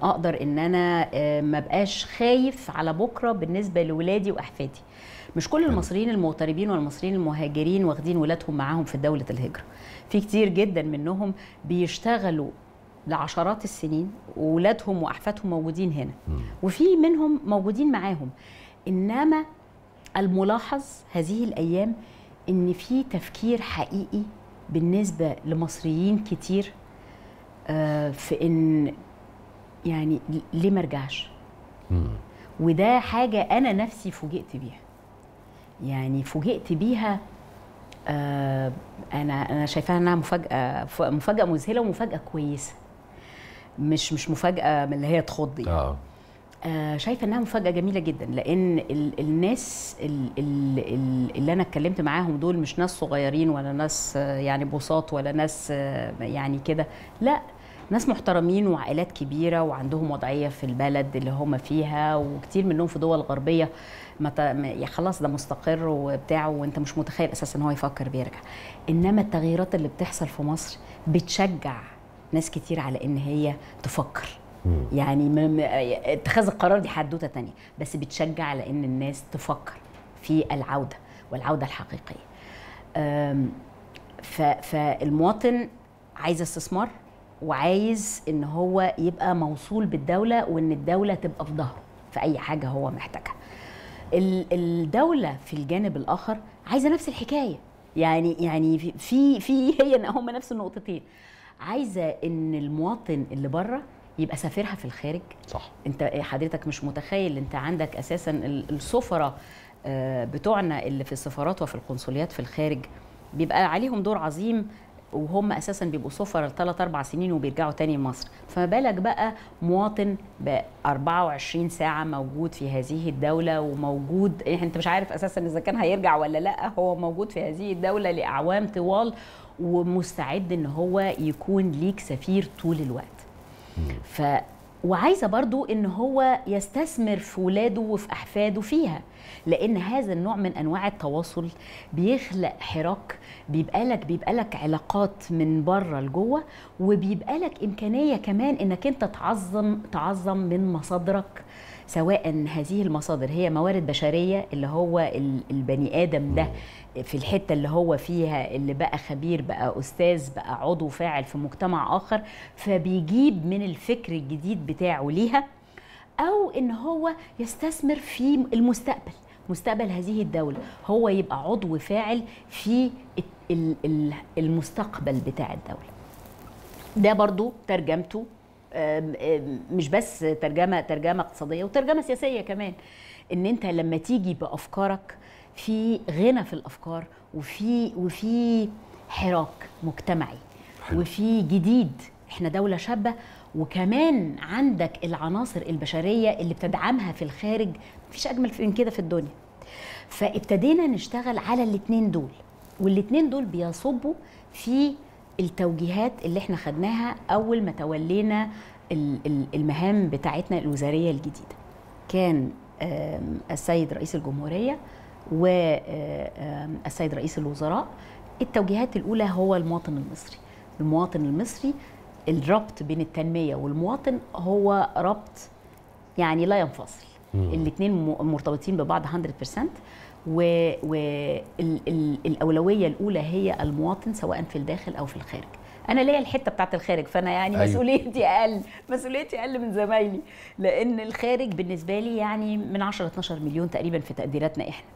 اقدر ان انا ما بقاش خايف على بكره بالنسبه لولادي واحفادي. مش كل المصريين المغتربين والمصريين المهاجرين واخدين ولادهم معاهم في دوله الهجره، في كتير جدا منهم بيشتغلوا لعشرات السنين وولادهم واحفادهم موجودين هنا، وفي منهم موجودين معاهم. انما الملاحظ هذه الأيام إن في تفكير حقيقي بالنسبة لمصريين كتير في إن يعني ليه ما ارجعش؟ وده حاجة أنا نفسي فوجئت بيها. يعني فوجئت بيها، أنا أنا شايفاها إنها مفاجأة مفاجأة مذهلة ومفاجأة كويسة. مش مش مفاجأة من اللي هي تخض يعني. آه. آه شايفه انها مفاجاه جميله جدا، لان ال الناس ال ال ال اللي انا اتكلمت معاهم دول مش ناس صغيرين ولا ناس يعني بوصات ولا ناس يعني كده، لا، ناس محترمين وعائلات كبيره وعندهم وضعيه في البلد اللي هم فيها، وكتير منهم في دول غربيه ما خلاص ده مستقر وبتاعه، وانت مش متخيل اساسا ان هو يفكر بيرجع. انما التغييرات اللي بتحصل في مصر بتشجع ناس كتير على ان هي تفكر. يعني اتخاذ القرار دي حدوته تانية، بس بتشجع على ان الناس تفكر في العوده والعوده الحقيقيه. فالمواطن عايز استثمار وعايز ان هو يبقى موصول بالدوله، وان الدوله تبقى في ظهره في اي حاجه هو محتاجها. الدوله في الجانب الاخر عايزه نفس الحكايه، يعني يعني في في هي هم نفس النقطتين. عايزه ان المواطن اللي بره يبقى سفيرها في الخارج، صح. انت حضرتك مش متخيل، انت عندك اساسا السفراء بتوعنا اللي في السفارات وفي القنصليات في الخارج بيبقى عليهم دور عظيم، وهم اساسا بيبقوا سفراء ثلاث اربع سنين وبيرجعوا تاني مصر، فما بالك بقى مواطن بقى أربعة وعشرين ساعه موجود في هذه الدوله، وموجود انت مش عارف اساسا اذا كان هيرجع ولا لا، هو موجود في هذه الدوله لاعوام طوال ومستعد ان هو يكون ليك سفير طول الوقت. ف وعايزه برضو ان هو يستثمر في ولاده وفي احفاده فيها، لان هذا النوع من انواع التواصل بيخلق حراك، بيبقى لك بيبقى لك علاقات من بره لجوه، وبيبقى لك امكانيه كمان انك انت تعظم تعظم من مصادرك، سواء هذه المصادر هي موارد بشريه اللي هو البني ادم ده في الحته اللي هو فيها، اللي بقى خبير بقى استاذ بقى عضو فاعل في مجتمع اخر، فبيجيب من الفكر الجديد بتاعه ليها، او ان هو يستثمر في المستقبل، مستقبل هذه الدوله، هو يبقى عضو فاعل في المستقبل بتاع الدوله. ده برضو ترجمته مش بس ترجمه ترجمه اقتصاديه وترجمه سياسيه كمان، ان انت لما تيجي بافكارك في غنى في الافكار، وفي وفي حراك مجتمعي، وفي جديد. احنا دوله شابه، وكمان عندك العناصر البشريه اللي بتدعمها في الخارج، مفيش اجمل من كده في الدنيا. فابتدينا نشتغل على الاثنين دول، والاثنين دول بيصبوا في التوجيهات اللي احنا خدناها اول ما تولينا المهام بتاعتنا الوزاريه الجديده. كان السيد رئيس الجمهوريه والسيد رئيس الوزراء التوجيهات الاولى هو المواطن المصري، المواطن المصري الربط بين التنمية والمواطن هو ربط يعني لا ينفصل، الاثنين مرتبطين ببعض مئة بالمئة، والأولوية الأولى هي المواطن سواء في الداخل أو في الخارج. أنا ليا الحتة بتاعت الخارج، فأنا يعني أيوه. مسؤوليتي أقل، مسؤوليتي أقل من زمايلي، لأن الخارج بالنسبة لي يعني من عشرة ل اتناشر مليون تقريبا في تقديراتنا إحنا.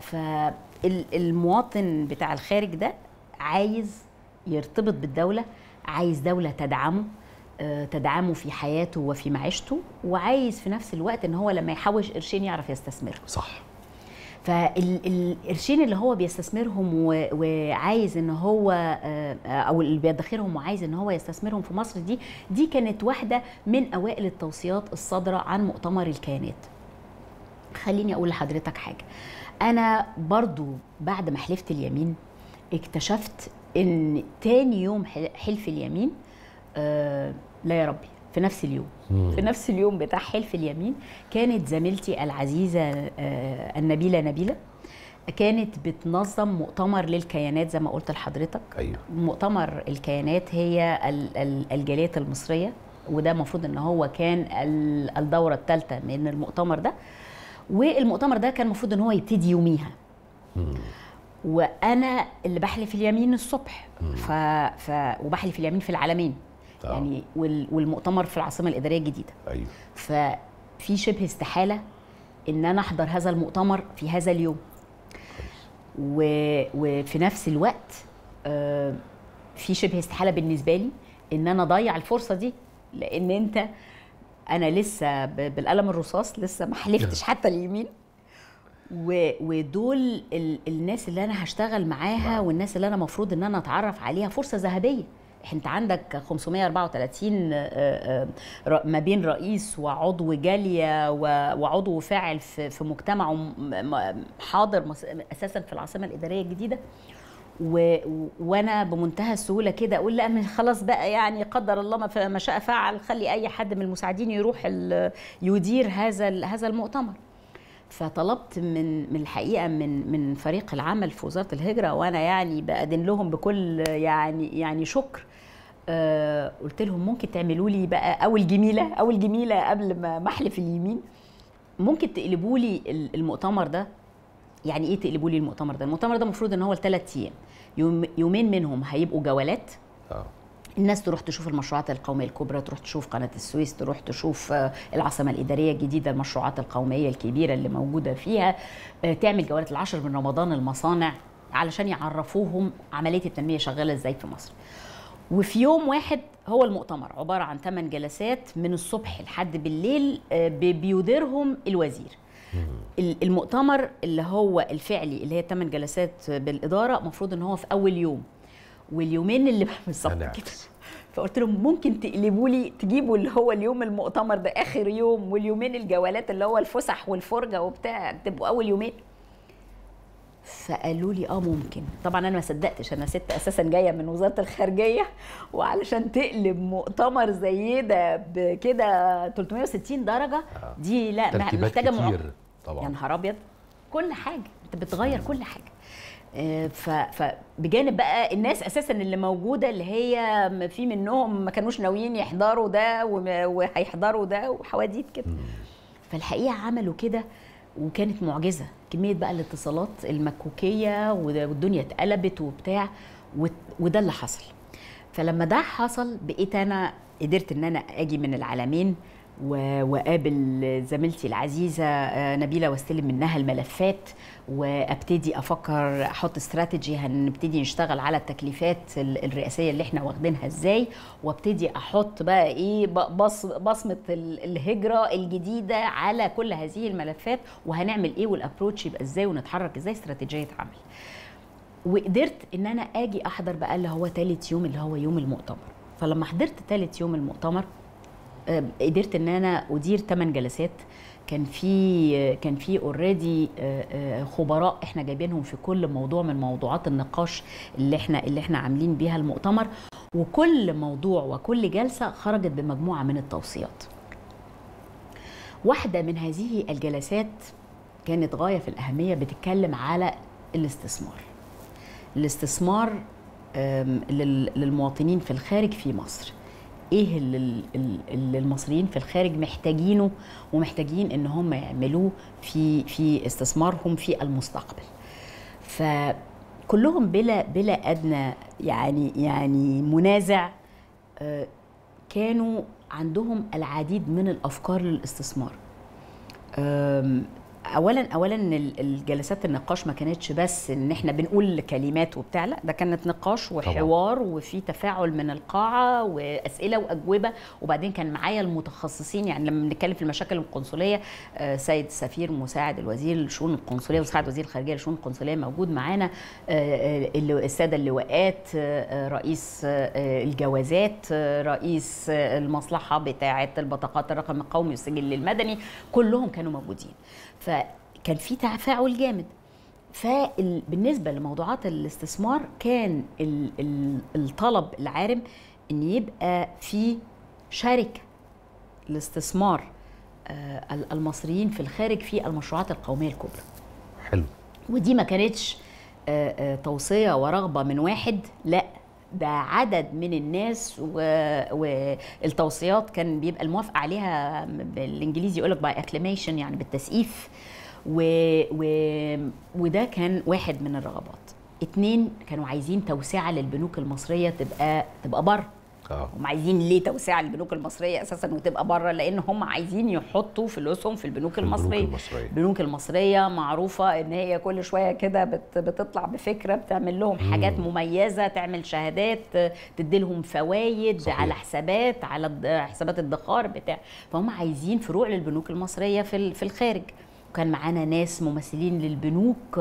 فالمواطن بتاع الخارج ده عايز يرتبط بالدولة، عايز دولة تدعمه تدعمه في حياته وفي معيشته، وعايز في نفس الوقت ان هو لما يحوش قرشين يعرف يستثمره. صح. فالقرشين اللي هو بيستثمرهم وعايز ان هو او اللي بيدخرهم وعايز ان هو يستثمرهم في مصر، دي دي كانت واحده من اوائل التوصيات الصادره عن مؤتمر الكيانات. خليني اقول لحضرتك حاجه، انا برضو بعد ما حلفت اليمين اكتشفت ان تاني يوم حلف اليمين آه لا يا ربي، في نفس اليوم مم. في نفس اليوم بتاع حلف اليمين كانت زميلتي العزيزه آه النبيله نبيله كانت بتنظم مؤتمر للكيانات زي ما قلت لحضرتك. أيوه. مؤتمر الكيانات هي ال ال الجاليات المصريه، وده المفروض ان هو كان الدوره الثالثه من المؤتمر ده، والمؤتمر ده كان المفروض ان هو يبتدي يوميها. مم. وانا اللي بحلف اليمين الصبح ف... ف... وبحلف اليمين في العالمين يعني، والمؤتمر في العاصمه الاداريه الجديده. ايوه. ففي شبه استحاله ان انا احضر هذا المؤتمر في هذا اليوم. و... وفي نفس الوقت آه في شبه استحاله بالنسبه لي ان انا اضيع الفرصه دي، لان انت انا لسه بالقلم الرصاص، لسه ما حلفتش حتى اليمين، ودول ال... الناس اللي انا هشتغل معاها والناس اللي انا مفروض ان انا اتعرف عليها، فرصه ذهبيه. انت عندك خمسمئة وأربعة وثلاثين ما بين رئيس وعضو جاليه وعضو فاعل في مجتمعه حاضر اساسا في العاصمه الاداريه الجديده، وانا بمنتهى السهوله كده اقول لا خلاص بقى، يعني قدر الله ما شاء فعل، خلي اي حد من المساعدين يروح يدير هذا هذا المؤتمر. فطلبت من من الحقيقه من من فريق العمل في وزاره الهجره، وانا يعني بأدين لهم بكل يعني يعني شكر، أه قلت لهم ممكن تعملوا لي بقى اول جميله اول جميله قبل ما احلف اليمين، ممكن تقلبوا لي المؤتمر ده. يعني ايه تقلبوا لي المؤتمر ده؟ المؤتمر ده المفروض ان هو لثلاث ايام، يوم يومين منهم هيبقوا جولات، اه الناس تروح تشوف المشروعات القومية الكبرى، تروح تشوف قناة السويس، تروح تشوف العاصمة الإدارية الجديدة، المشروعات القومية الكبيرة اللي موجودة فيها، تعمل جولات العشر من رمضان المصانع علشان يعرفوهم عملية التنمية شغالة ازاي في مصر. وفي يوم واحد هو المؤتمر عبارة عن ثمان جلسات من الصبح لحد بالليل بيديرهم الوزير. المؤتمر اللي هو الفعلي اللي هي ثمان جلسات بالإدارة مفروض ان هو في أول يوم، واليومين اللي بالظبط كده. فقلت لهم ممكن تقلبوا لي، تجيبوا اللي هو اليوم المؤتمر ده اخر يوم، واليومين الجولات اللي هو الفسح والفرجه وبتاع تبقوا اول يومين. فقالوا لي اه ممكن. طبعا انا ما صدقتش، انا ست اساسا جايه من وزاره الخارجيه، وعلشان تقلب مؤتمر زي ده بكده ثلاثمئة وستين درجة دي لا، محتاجه معجزه طبعا. يا نهار ابيض، كل حاجه انت بتغير كل حاجه. فبجانب بقى الناس اساسا اللي موجوده اللي هي في منهم ما كانوش ناويين يحضروا ده وهيحضروا ده وحواديت كده. فالحقيقه عملوا كده وكانت معجزه، كميه بقى الاتصالات المكوكيه والدنيا اتقلبت وبتاع، وده اللي حصل. فلما ده حصل بقيت انا قدرت ان انا اجي من العالمين وأقابل زميلتي العزيزة نبيلة واستلم منها الملفات، وأبتدي أفكر أحط استراتيجي هنبتدي نشتغل على التكليفات الرئاسية اللي احنا واخدينها إزاي، وأبتدي أحط بقى إيه بصمة الهجرة الجديدة على كل هذه الملفات، وهنعمل إيه والأبروتش يبقى إزاي ونتحرك إزاي، استراتيجية عمل. وقدرت إن أنا أجي أحضر بقى اللي هو ثالث يوم اللي هو يوم المؤتمر. فلما حضرت ثالث يوم المؤتمر قدرت ان انا ادير ثمان جلسات، كان في كان في اوريدي خبراء احنا جايبينهم في كل موضوع من موضوعات النقاش اللي احنا اللي احنا عاملين بيها المؤتمر، وكل موضوع وكل جلسه خرجت بمجموعه من التوصيات. واحده من هذه الجلسات كانت غايه في الاهميه، بتتكلم على الاستثمار. الاستثمار للمواطنين في الخارج في مصر، ايه اللي المصريين في الخارج محتاجينه ومحتاجين ان هم يعملوه في في استثمارهم في المستقبل. فكلهم بلا بلا ادنى يعني يعني منازع كانوا عندهم العديد من الافكار للاستثمار. اولا اولا الجلسات النقاش ما كانتش بس ان احنا بنقول كلمات وبتاع، لا ده كانت نقاش وحوار وفي تفاعل من القاعه واسئله واجوبه، وبعدين كان معايا المتخصصين. يعني لما بنتكلم في المشاكل القنصليه سيد سفير مساعد الوزير للشؤون القنصليه ومساعد وزير الخارجيه للشؤون القنصليه موجود معانا، الساده اللواءات، رئيس الجوازات، رئيس المصلحه بتاعه البطاقات الرقم القومي والسجل المدني، كلهم كانوا موجودين. ف كان في تفاعل جامد. فبالنسبه لموضوعات الاستثمار كان الطلب العارم ان يبقى في شركه لاستثمار المصريين في الخارج في المشروعات القوميه الكبرى. حلو. ودي ما كانتش توصيه ورغبه من واحد، لا ده عدد من الناس، والتوصيات كان بيبقى الموافقه عليها بالانجليزي يقولك باي اكليميشن، يعني بالتسقيف، و و وده كان واحد من الرغبات. اتنين كانوا عايزين توسعه للبنوك المصريه تبقى تبقى بره. اه هم عايزين ليه توسعه للبنوك المصريه اساسا وتبقى بره؟ لان هم عايزين يحطوا فلوسهم في البنوك المصريه. البنوك المصريه البنوك المصريه معروفه ان هي كل شويه كده بت بتطلع بفكره بتعمل لهم مم. حاجات مميزه، تعمل شهادات، تدي لهم فوايد صحيح. على حسابات، على حسابات الادخار بتاع. فهم عايزين فروع للبنوك المصريه في في الخارج. كان معانا ناس ممثلين للبنوك،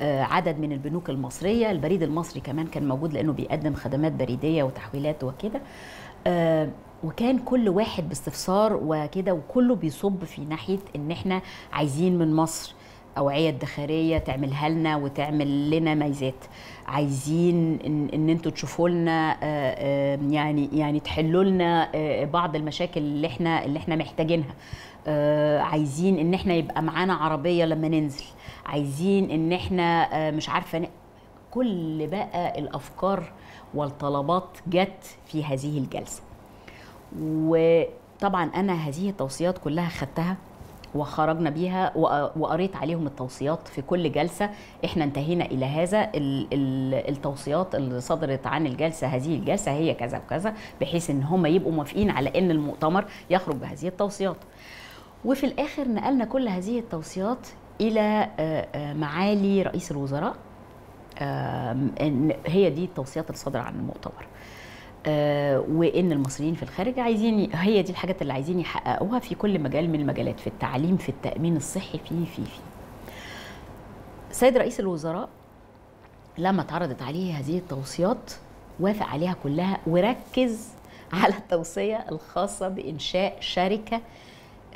عدد من البنوك المصرية، البريد المصري كمان كان موجود لأنه بيقدم خدمات بريدية وتحويلات وكده. وكان كل واحد باستفسار وكده، وكله بيصب في ناحية إن إحنا عايزين من مصر أوعية ادخارية تعملها لنا وتعمل لنا ميزات، عايزين إن, إن أنتوا تشوفوا لنا يعني يعني تحلوا لنا بعض المشاكل اللي إحنا اللي إحنا محتاجينها، عايزين ان احنا يبقى معانا عربيه لما ننزل، عايزين ان احنا مش عارفه ن... كل بقى الافكار والطلبات جت في هذه الجلسه. وطبعا انا هذه التوصيات كلها خدتها وخرجنا بيها وقريت عليهم التوصيات في كل جلسه. احنا انتهينا الى هذا التوصيات اللي صدرت عن الجلسه، هذه الجلسه هي كذا وكذا، بحيث ان هم يبقوا موافقين على ان المؤتمر يخرج بهذه التوصيات. وفي الآخر نقلنا كل هذه التوصيات إلى معالي رئيس الوزراء. هي دي التوصيات اللي صادرة عن المؤتمر، وإن المصريين في الخارج عايزين، هي دي الحاجات اللي عايزين يحققوها في كل مجال من المجالات، في التعليم، في التأمين الصحي، في في في سيد رئيس الوزراء لما اتعرضت عليه هذه التوصيات وافق عليها كلها، وركز على التوصية الخاصة بإنشاء شركة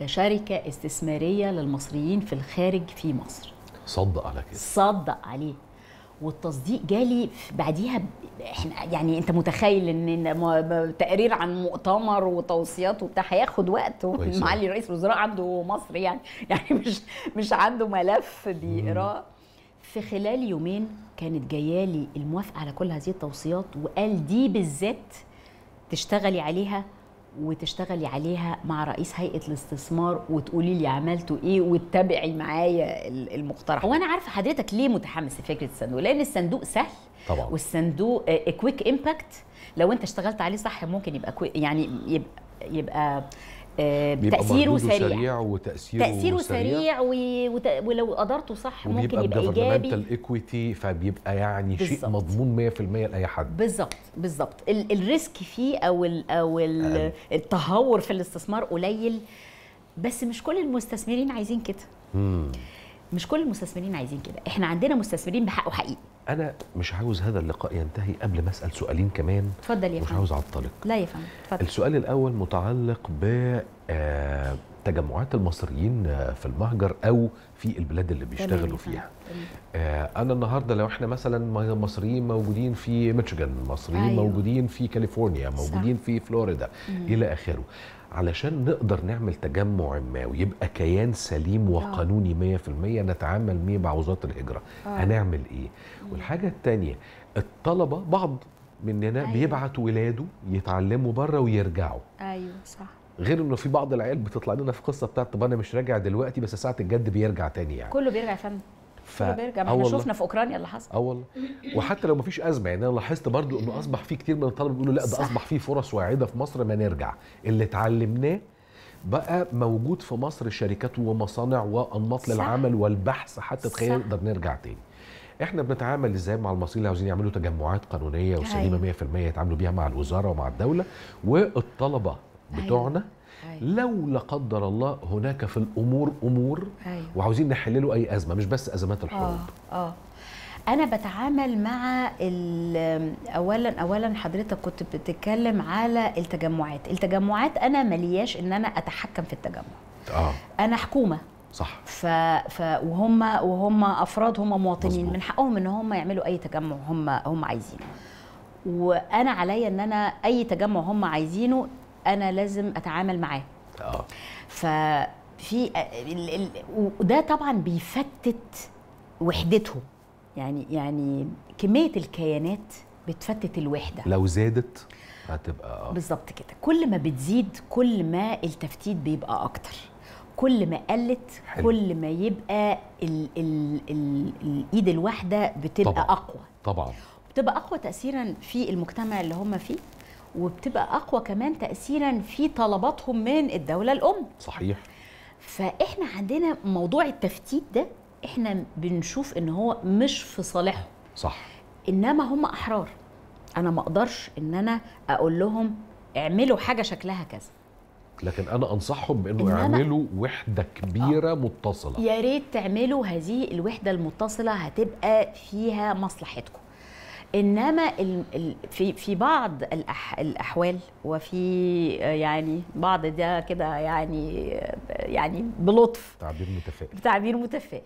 شركة استثمارية للمصريين في الخارج في مصر. صدق على كده. صدق عليه. والتصديق جالي بعديها ب... احنا يعني انت متخيل ان تقرير عن مؤتمر وتوصيات وبتاع هياخد وقت، ومعالي رئيس الوزراء عنده مصر يعني يعني مش مش عنده ملف بيقراه. في خلال يومين كانت جايالي الموافقه على كل هذه التوصيات، وقال دي بالذات تشتغلي عليها وتشتغلي عليها مع رئيس هيئه الاستثمار وتقولي لي عملتوا ايه وتتابعي معايا المقترح. وانا عارفه حضرتك ليه متحمس لفكره الصندوق، لان الصندوق سهل طبعا، والصندوق كويك امباكت، لو انت اشتغلت عليه صح ممكن يبقى يعني يبقى يبقى تأثيره سريع, سريع وتأثيره تأثيره سريع, سريع ولو قدرته صح ممكن يبقى ايجابي، وبيبقى جوفرمنتال ايكويتي، فبيبقى يعني بالزبط. شيء مضمون مية في المية لاي حد. بالظبط بالظبط. الريسك فيه او ال او ال التهور في الاستثمار قليل، بس مش كل المستثمرين عايزين كده. امم مش كل المستثمرين عايزين كده. احنا عندنا مستثمرين بحق وحقيقي. انا مش عاوز هذا اللقاء ينتهي قبل ما اسال سؤالين كمان. اتفضل يا فندم. مش فهم. عاوز اعطلك. لا يا فندم اتفضل. السؤال الاول متعلق بتجمعات المصريين في المهجر او في البلاد اللي بيشتغلوا فيها. انا النهارده لو احنا مثلا مصريين موجودين في ميشيغان، مصريين أيوه. موجودين في كاليفورنيا، موجودين صح. في فلوريدا مم. الى اخره، علشان نقدر نعمل تجمع ما ويبقى كيان سليم وقانوني مية في المية نتعامل بيه مع وزارة الهجرة، هنعمل ايه؟ والحاجة التانية الطلبه بعض مننا أيوة. بيبعت ولاده يتعلموا بره ويرجعوا. ايوه صح. غير انه في بعض العيال بتطلع لنا في قصه بتاعت طب انا مش راجع دلوقتي بس ساعه الجد بيرجع تاني يعني. كله بيرجع يا فندم. ف... كله بيرجع، ما احنا شفنا في اوكرانيا اللي حصل. اه والله. وحتى لو ما فيش ازمه يعني انا لاحظت برضو انه اصبح في كتير من الطلبه بيقولوا لا ده اصبح في فرص واعده في مصر ما نرجع، اللي اتعلمناه بقى موجود في مصر، شركات ومصانع وانماط للعمل والبحث حتى تخيل نقدر نرجع تاني. احنا بنتعامل ازاي مع المصريين اللي عاوزين يعملوا تجمعات قانونيه وسليمه مية في المية يتعاملوا بيها مع الوزاره ومع الدوله والطلبه بتوعنا. أيوة. لو لا قدر الله هناك في الامور امور أيوة. وعاوزين نحل له اي ازمه مش بس ازمات الحروب. اه اه انا بتعامل مع اولا اولا حضرتك كنت بتتكلم على التجمعات، التجمعات انا مالياش ان انا اتحكم في التجمع. اه انا حكومه صح. ف... ف... وهم وهم افراد، هم مواطنين مزبوط. من حقهم ان هم يعملوا اي تجمع هم هم عايزينه، وانا عليا ان انا اي تجمع هم عايزينه انا لازم اتعامل معاه. اه ففي وده طبعا بيفتت وحدتهم، يعني يعني كميه الكيانات بتفتت الوحده، لو زادت هتبقى اه بالظبط كده. كل ما بتزيد كل ما التفتيت بيبقى اكتر، كل ما قلت حلو. كل ما يبقى ال ال ال الايد الواحده بتبقى طبعًا. اقوى طبعا، بتبقى اقوى تاثيرا في المجتمع اللي هم فيه، وبتبقى اقوى كمان تاثيرا في طلباتهم من الدوله الام. صحيح. فاحنا عندنا موضوع التفتيت ده احنا بنشوف ان هو مش في صالحهم. صح. انما هم احرار، انا ما اقدرش ان انا اقول لهم اعملوا حاجه شكلها كذا، لكن انا انصحهم بانه يعملوا وحده كبيره آه. متصله. يا ريت تعملوا هذه الوحده المتصله، هتبقى فيها مصلحتكم. انما في في بعض الاحوال وفي يعني بعض ده كده يعني يعني بلطف تعبير متفائل، تعبير متفائل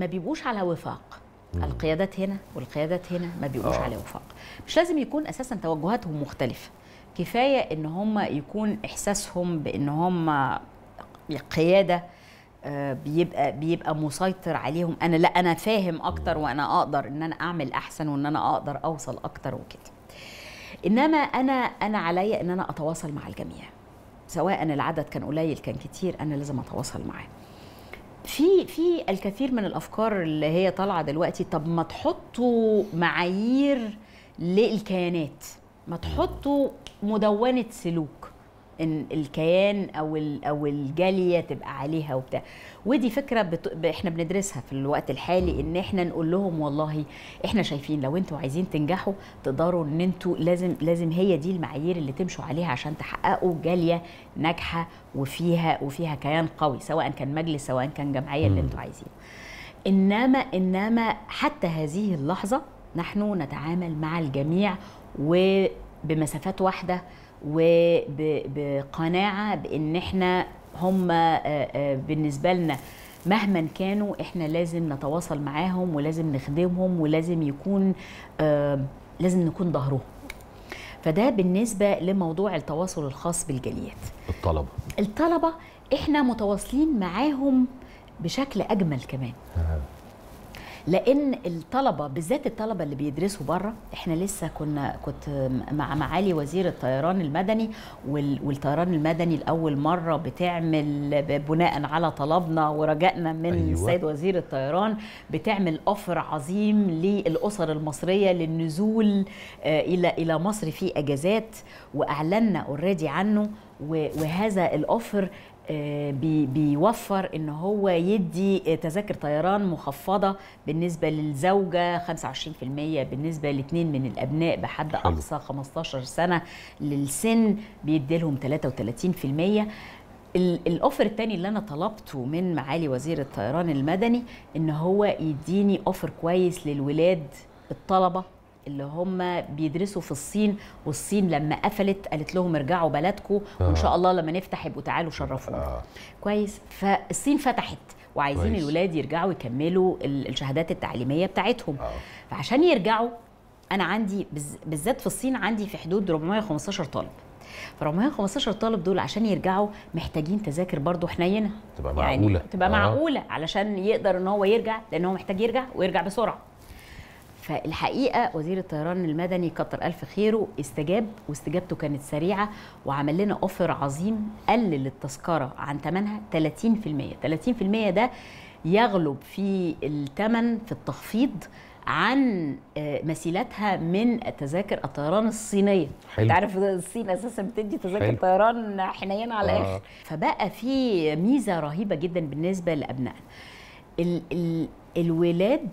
ما بيبقوش على وفاق. مم. القيادات هنا والقيادات هنا ما بيبقوش آه. على وفاق. مش لازم يكون اساسا توجهاتهم مختلفه، كفايه ان هم يكون احساسهم بان هم قياده بيبقى بيبقى مسيطر عليهم. انا لا انا فاهم اكتر وانا اقدر ان انا اعمل احسن وان انا اقدر اوصل اكتر وكده. انما انا انا عليا ان انا اتواصل مع الجميع، سواء العدد كان قليل كان كتير، انا لازم اتواصل معاه. في في الكثير من الافكار اللي هي طالعه دلوقتي، طب ما تحطوا معايير للكيانات، ما تحطوا مدونة سلوك ان الكيان او او الجاليه تبقى عليها وبتاع. ودي فكره بت... احنا بندرسها في الوقت الحالي، ان احنا نقول لهم والله احنا شايفين لو انتوا عايزين تنجحوا تقدروا ان انتوا لازم لازم هي دي المعايير اللي تمشوا عليها عشان تحققوا جاليه ناجحه وفيها وفيها كيان قوي، سواء كان مجلس سواء كان جمعيه اللي انتوا عايزينه. انما انما حتى هذه اللحظه نحن نتعامل مع الجميع وبمسافات واحده وبقناعه بان احنا هم بالنسبه لنا مهما كانوا احنا لازم نتواصل معاهم ولازم نخدمهم ولازم يكون لازم نكون ظهرهم. فده بالنسبه لموضوع التواصل الخاص بالجاليات. الطلبه الطلبه احنا متواصلين معاهم بشكل اجمل كمان، لان الطلبه بالذات الطلبه اللي بيدرسوا بره، احنا لسه كنا كنت مع معالي وزير الطيران المدني، والطيران المدني لاول مره بتعمل بناء على طلبنا ورجائنا من أيوة. السيد وزير الطيران بتعمل اوفر عظيم للاسر المصريه للنزول الى الى مصر في اجازات، واعلنا اوريدي عنه. وهذا الاوفر بي بيوفر ان هو يدي تذاكر طيران مخفضه بالنسبه للزوجه خمسة وعشرين في المية، بالنسبه لاثنين من الابناء بحد اقصى خمستاشر سنه للسن بيدي لهم ثلاثة وثلاثين في المية. الاوفر الثاني اللي انا طلبته من معالي وزير الطيران المدني ان هو يديني اوفر كويس للولاد الطلبه اللي هم بيدرسوا في الصين، والصين لما قفلت قالت لهم ارجعوا بلدكم وان شاء الله لما نفتح يبقوا تعالوا شرفونا. آه. كويس. فالصين فتحت وعايزين كويس. الولاد يرجعوا يكملوا الشهادات التعليميه بتاعتهم. آه. فعشان يرجعوا انا عندي بالذات في الصين عندي في حدود أربعمية وخمستاشر طالب، ف أربعمية وخمستاشر طالب دول عشان يرجعوا محتاجين تذاكر برضو حنينه تبقى معقوله، يعني تبقى آه. معقوله علشان يقدر ان هو يرجع، لان هو محتاج يرجع ويرجع بسرعه. فالحقيقه وزير الطيران المدني كتر الف خيره استجاب، واستجابته كانت سريعه وعمل لنا اوفر عظيم قلل التذكره عن ثمنها ثلاثين بالمية، ثلاثين بالمية ده يغلب في الثمن في التخفيض عن مثيلاتها من تذاكر الطيران الصينيه. انت عارف الصين اساسا بتدي تذاكر طيران حنينه على الاخر. آه. فبقى في ميزه رهيبه جدا بالنسبه لابنائنا. ال ال الولاد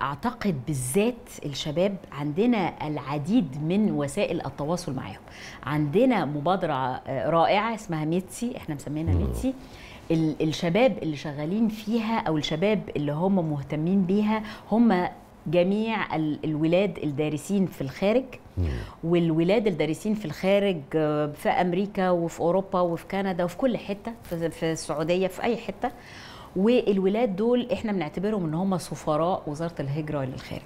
اعتقد بالذات الشباب عندنا العديد من وسائل التواصل معاهم. عندنا مبادره رائعه اسمها ميتسي، احنا مسمينها ميتسي. الشباب اللي شغالين فيها او الشباب اللي هم مهتمين بيها هم جميع الولاد الدارسين في الخارج، والولاد الدارسين في الخارج في امريكا وفي اوروبا وفي كندا وفي كل حته، في السعوديه في اي حته. والولاد دول احنا بنعتبرهم ان هم سفراء وزاره الهجره للخارج.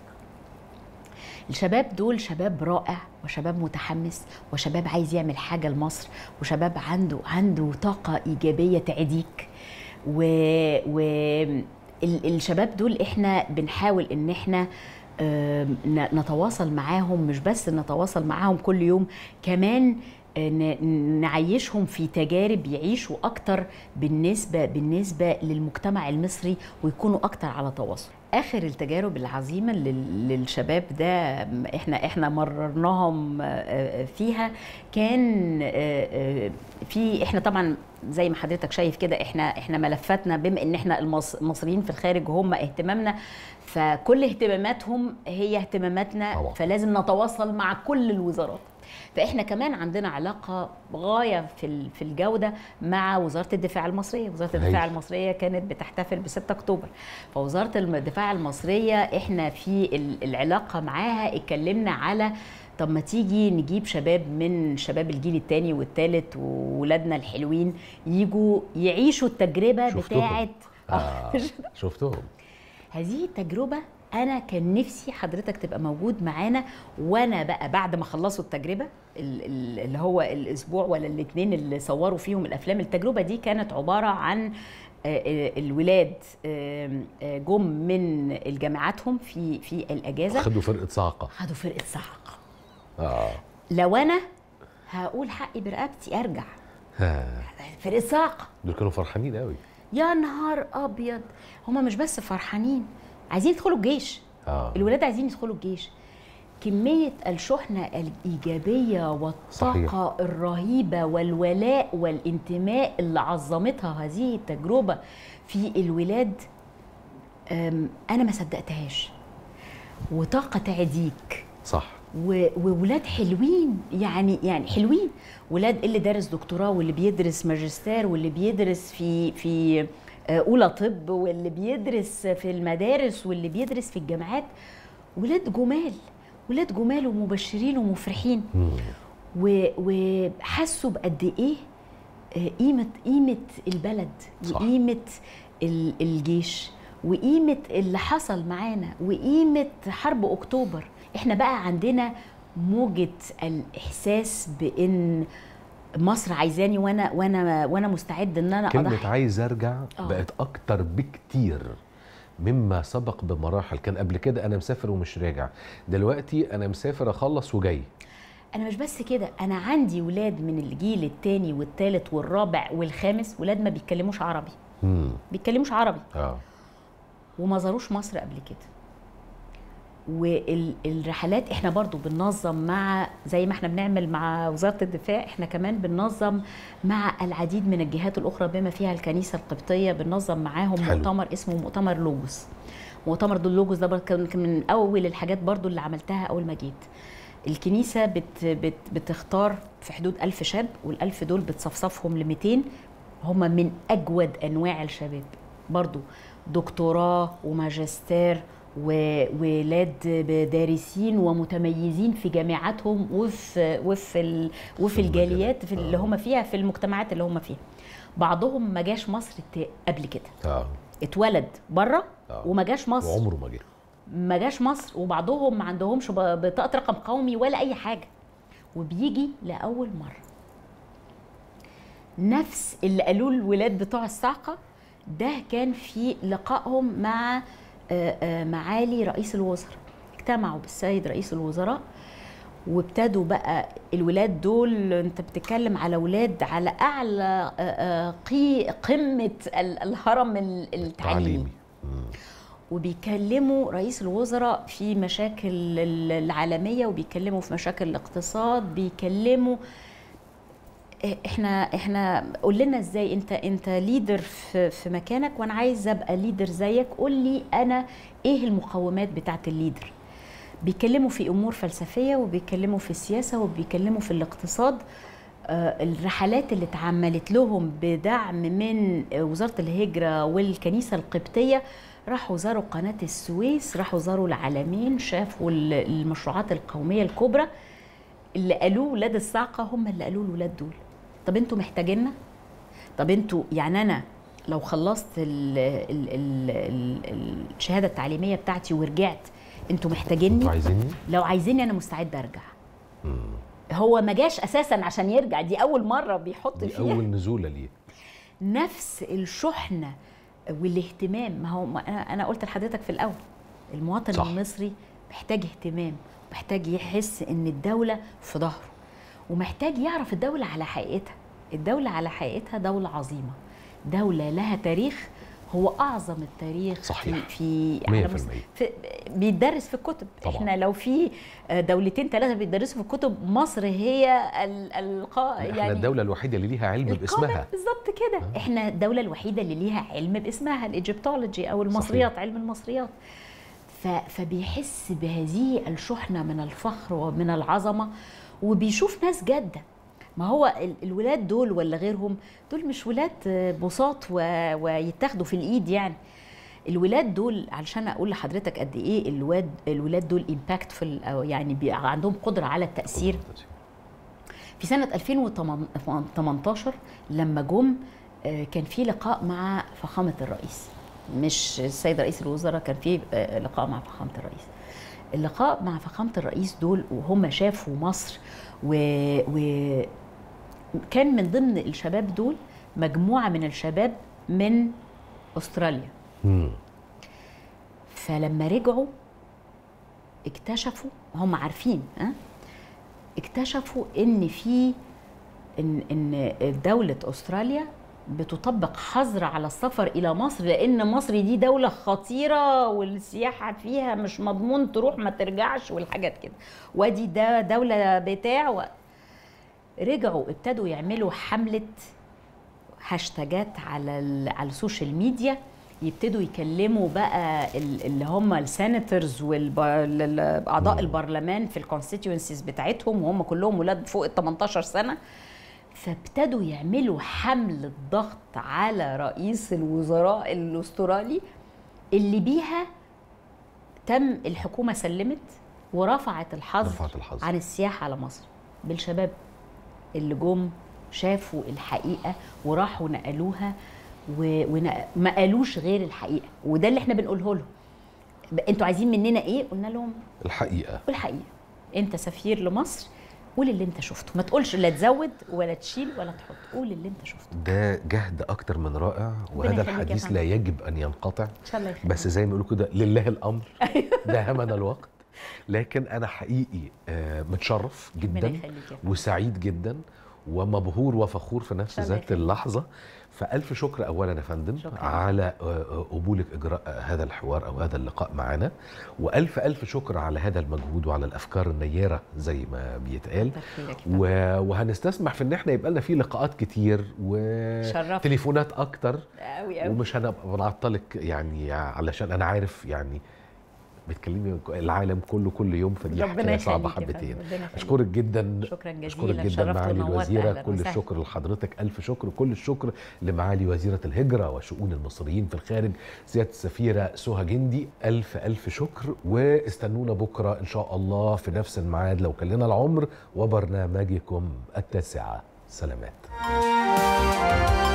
الشباب دول شباب رائع وشباب متحمس وشباب عايز يعمل حاجه لمصر، وشباب عنده عنده طاقه ايجابيه تعديك. و, و... الشباب دول احنا بنحاول ان احنا نتواصل معاهم، مش بس نتواصل معاهم كل يوم، كمان نعيشهم في تجارب يعيشوا اكتر بالنسبه بالنسبه للمجتمع المصري ويكونوا اكتر على تواصل. اخر التجارب العظيمه للشباب ده احنا احنا مررناهم فيها، كان في احنا طبعا زي ما حضرتك شايف كده احنا احنا ملفاتنا بما ان احنا المصريين في الخارج هم اهتمامنا، فكل اهتماماتهم هي اهتماماتنا، فلازم نتواصل مع كل الوزارات. فاحنا كمان عندنا علاقه غايه في في الجوده مع وزاره الدفاع المصريه، وزاره الدفاع المصريه كانت بتحتفل ب ستة أكتوبر، فوزاره الدفاع المصريه احنا في العلاقه معاها اتكلمنا على طب ما تيجي نجيب شباب من شباب الجيل الثاني والثالث وولادنا الحلوين يجوا يعيشوا التجربه بتاعه آه. شفتهم هذه التجربه. أنا كان نفسي حضرتك تبقى موجود معانا، وأنا بقى بعد ما خلصوا التجربة اللي هو الأسبوع ولا الاتنين اللي صوروا فيهم الأفلام. التجربة دي كانت عبارة عن الولاد جم من جامعاتهم في في الأجازة، خدوا فرقة صاعقة خدوا فرقة صاعقة آه. لو أنا هقول حقي برقبتي أرجع آه. فرقة صاعقة دول كانوا فرحانين قوي، يا نهار أبيض. هما مش بس فرحانين، عايزين يدخلوا الجيش. آه. الولاد عايزين يدخلوا الجيش. كمية الشحنة الإيجابية والطاقة صحيح. الرهيبة والولاء والانتماء اللي عظمتها هذه التجربة في الولاد أنا ما صدقتهاش، وطاقة تعديك صح، وولاد حلوين يعني يعني حلوين، ولاد اللي دارس دكتوراه واللي بيدرس ماجستير واللي بيدرس في في اولى طب واللي بيدرس في المدارس واللي بيدرس في الجامعات. ولاد جمال، ولاد جمال ومبشرين ومفرحين، وحسوا بقد ايه قيمه قيمه البلد وقيمه الجيش وقيمه اللي حصل معانا وقيمه حرب اكتوبر. احنا بقى عندنا موجه الاحساس بان مصر عايزاني، وانا وانا وانا مستعد ان انا اضحي. كلمه عايز ارجع أوه. بقت اكتر بكتير مما سبق بمراحل. كان قبل كده انا مسافر ومش راجع، دلوقتي انا مسافر اخلص وجاي. انا مش بس كده، انا عندي ولاد من الجيل الثاني والثالث والرابع والخامس، ولاد ما بيتكلموش عربي امم بيتكلموش عربي اه وما زاروش مصر قبل كده. والرحلات احنا برضو بننظم مع زي ما احنا بنعمل مع وزارة الدفاع، احنا كمان بننظم مع العديد من الجهات الاخرى بما فيها الكنيسة القبطية. بننظم معاهم حلو. مؤتمر اسمه مؤتمر لوجوس. مؤتمر دول لوجوس ده كان من اول الحاجات برضو اللي عملتها اول ما جيت. الكنيسة بت بت بتختار في حدود ألف شاب، والألف دول بتصفصفهم ل مئتين هم من اجود انواع الشباب، برضو دكتوراه وماجستير وولاد دارسين ومتميزين في جامعاتهم وفي وفي وفي الجاليات في اللي هم فيها في المجتمعات اللي هم فيها. بعضهم ما جاش مصر قبل كده آه. اتولد بره آه. وما جاش مصر، وعمره ما جه ما جاش مصر. وبعضهم ما عندهمش بطاقه رقم قومي ولا اي حاجه، وبيجي لاول مره. نفس اللي قالوه الولاد بتوع الصاعقه ده كان في لقائهم مع معالي رئيس الوزراء اجتمعوا بالسيد رئيس الوزراء، وابتدوا بقى الولاد دول، انت بتتكلم على ولاد على اعلى قمه الهرم التعليمي، وبيكلموا رئيس الوزراء في مشاكل العالميه، وبيكلموا في مشاكل الاقتصاد، بيكلموا احنا احنا قول لنا ازاي انت انت ليدر في, في مكانك، وانا عايزه ابقى ليدر زيك، قول لي انا ايه المقومات بتاعه الليدر. بيكلموا في امور فلسفيه، وبيكلموا في السياسه، وبيكلموا في الاقتصاد. الرحلات اللي اتعملت لهم بدعم من وزاره الهجره والكنيسه القبطيه، راحوا زاروا قناه السويس، راحوا زاروا العالمين، شافوا المشروعات القوميه الكبرى. اللي قالوه ولاد الصاعقه هم اللي قالوه الولاد دول، طب انتوا محتاجيننا؟ طب انتوا يعني انا لو خلصت ال ال ال ال الشهاده التعليميه بتاعتي ورجعت، انتوا محتاجيني؟ عايزيني؟ لو عايزيني انا مستعده ارجع. مم. هو ما جاش اساسا عشان يرجع، دي اول مره بيحط فيها، دي اول نزوله ليه نفس الشحنه والاهتمام. ما هو ما انا قلت لحضرتك في الاول، المواطن صح. المصري محتاج اهتمام، محتاج يحس ان الدوله في ظهره، ومحتاج يعرف الدوله على حقيقتها. الدوله على حقيقتها دوله عظيمه، دوله لها تاريخ، هو اعظم التاريخ. صحيح. في في بيدرس في الكتب طبعا. احنا لو في دولتين ثلاثه بيدرسوا في الكتب، مصر هي ال ال يعني احنا الدوله الوحيده اللي ليها علم باسمها. بالظبط كده. آه. احنا الدوله الوحيده اللي ليها علم باسمها، الايجيبتولوجي او المصريات. صحيح. علم المصريات. فبيحس بهذه الشحنه من الفخر ومن العظمه، وبيشوف ناس جاده. ما هو الولاد دول ولا غيرهم، دول مش ولاد بساط ويتاخدوا في الايد يعني. الولاد دول علشان اقول لحضرتك قد ايه الولاد الولاد دول امباكتفل، او يعني عندهم قدره على التاثير. في سنه ألفين وتمنتاشر لما جم كان في لقاء مع فخامه الرئيس، مش السيد رئيس الوزراء، كان في لقاء مع فخامه الرئيس. اللقاء مع فخامه الرئيس دول وهم شافوا مصر، وكان و... من ضمن الشباب دول مجموعه من الشباب من استراليا. مم. فلما رجعوا اكتشفوا، هم عارفين ها، اكتشفوا ان في ان ان دوله استراليا بتطبق حظر على السفر إلى مصر، لأن مصر دي دولة خطيرة والسياحة فيها مش مضمون، تروح ما ترجعش والحاجات كده، ودي ده دولة بتاع و... رجعوا ابتدوا يعملوا حملة هاشتاجات على ال... على السوشيال ميديا، يبتدوا يكلموا بقى اللي هم السيناتورز والأعضاء البرلمان في الكونستيتوينسيز بتاعتهم، وهم كلهم ولاد فوق ال تمنتاشر سنة. فابتدوا يعملوا حملة ضغط على رئيس الوزراء الاسترالي، اللي بيها تم الحكومة سلمت ورفعت الحظر عن السياحة على مصر، بالشباب اللي جم شافوا الحقيقة وراحوا نقلوها، وما قالوش غير الحقيقة. وده اللي احنا بنقوله لهم، انتوا عايزين مننا ايه؟ قلنا لهم الحقيقة. والحقيقة انت سفير لمصر، قول اللي انت شفته، ما تقولش لا تزود ولا تشيل ولا تحط، قول اللي انت شفته. ده جهد اكتر من رائع، وهذا الحديث لا يجب ان ينقطع ان شاء الله. بس زي ما بيقولوا كده، لله الامر، داهمنا الوقت. لكن انا حقيقي متشرف جدا وسعيد جدا ومبهور وفخور في نفس ذات اللحظه. فألف شكر أولا يا فندم على قبولك إجراء هذا الحوار أو هذا اللقاء معنا، وألف ألف شكر على هذا المجهود وعلى الأفكار النيرة زي ما بيتقال. وهنستسمح في إن إحنا يبقى لنا فيه لقاءات كتير وتليفونات أكتر، ومش هنبقى بنعطلك يعني، علشان أنا عارف يعني بتكلمي العالم كله كل يوم، فدي حاجه صعبه حبتين. اشكرك جدا. شكرا جزيلا. اشكرك جدا معالي الوزيره، كل الشكر لحضرتك، الف شكر. كل الشكر لمعالي وزيره الهجره وشؤون المصريين في الخارج سياده السفيره سهى جندي، الف الف شكر. واستنونا بكره ان شاء الله في نفس الميعاد لو كان لنا العمر، وبرنامجكم التاسعه. سلامات.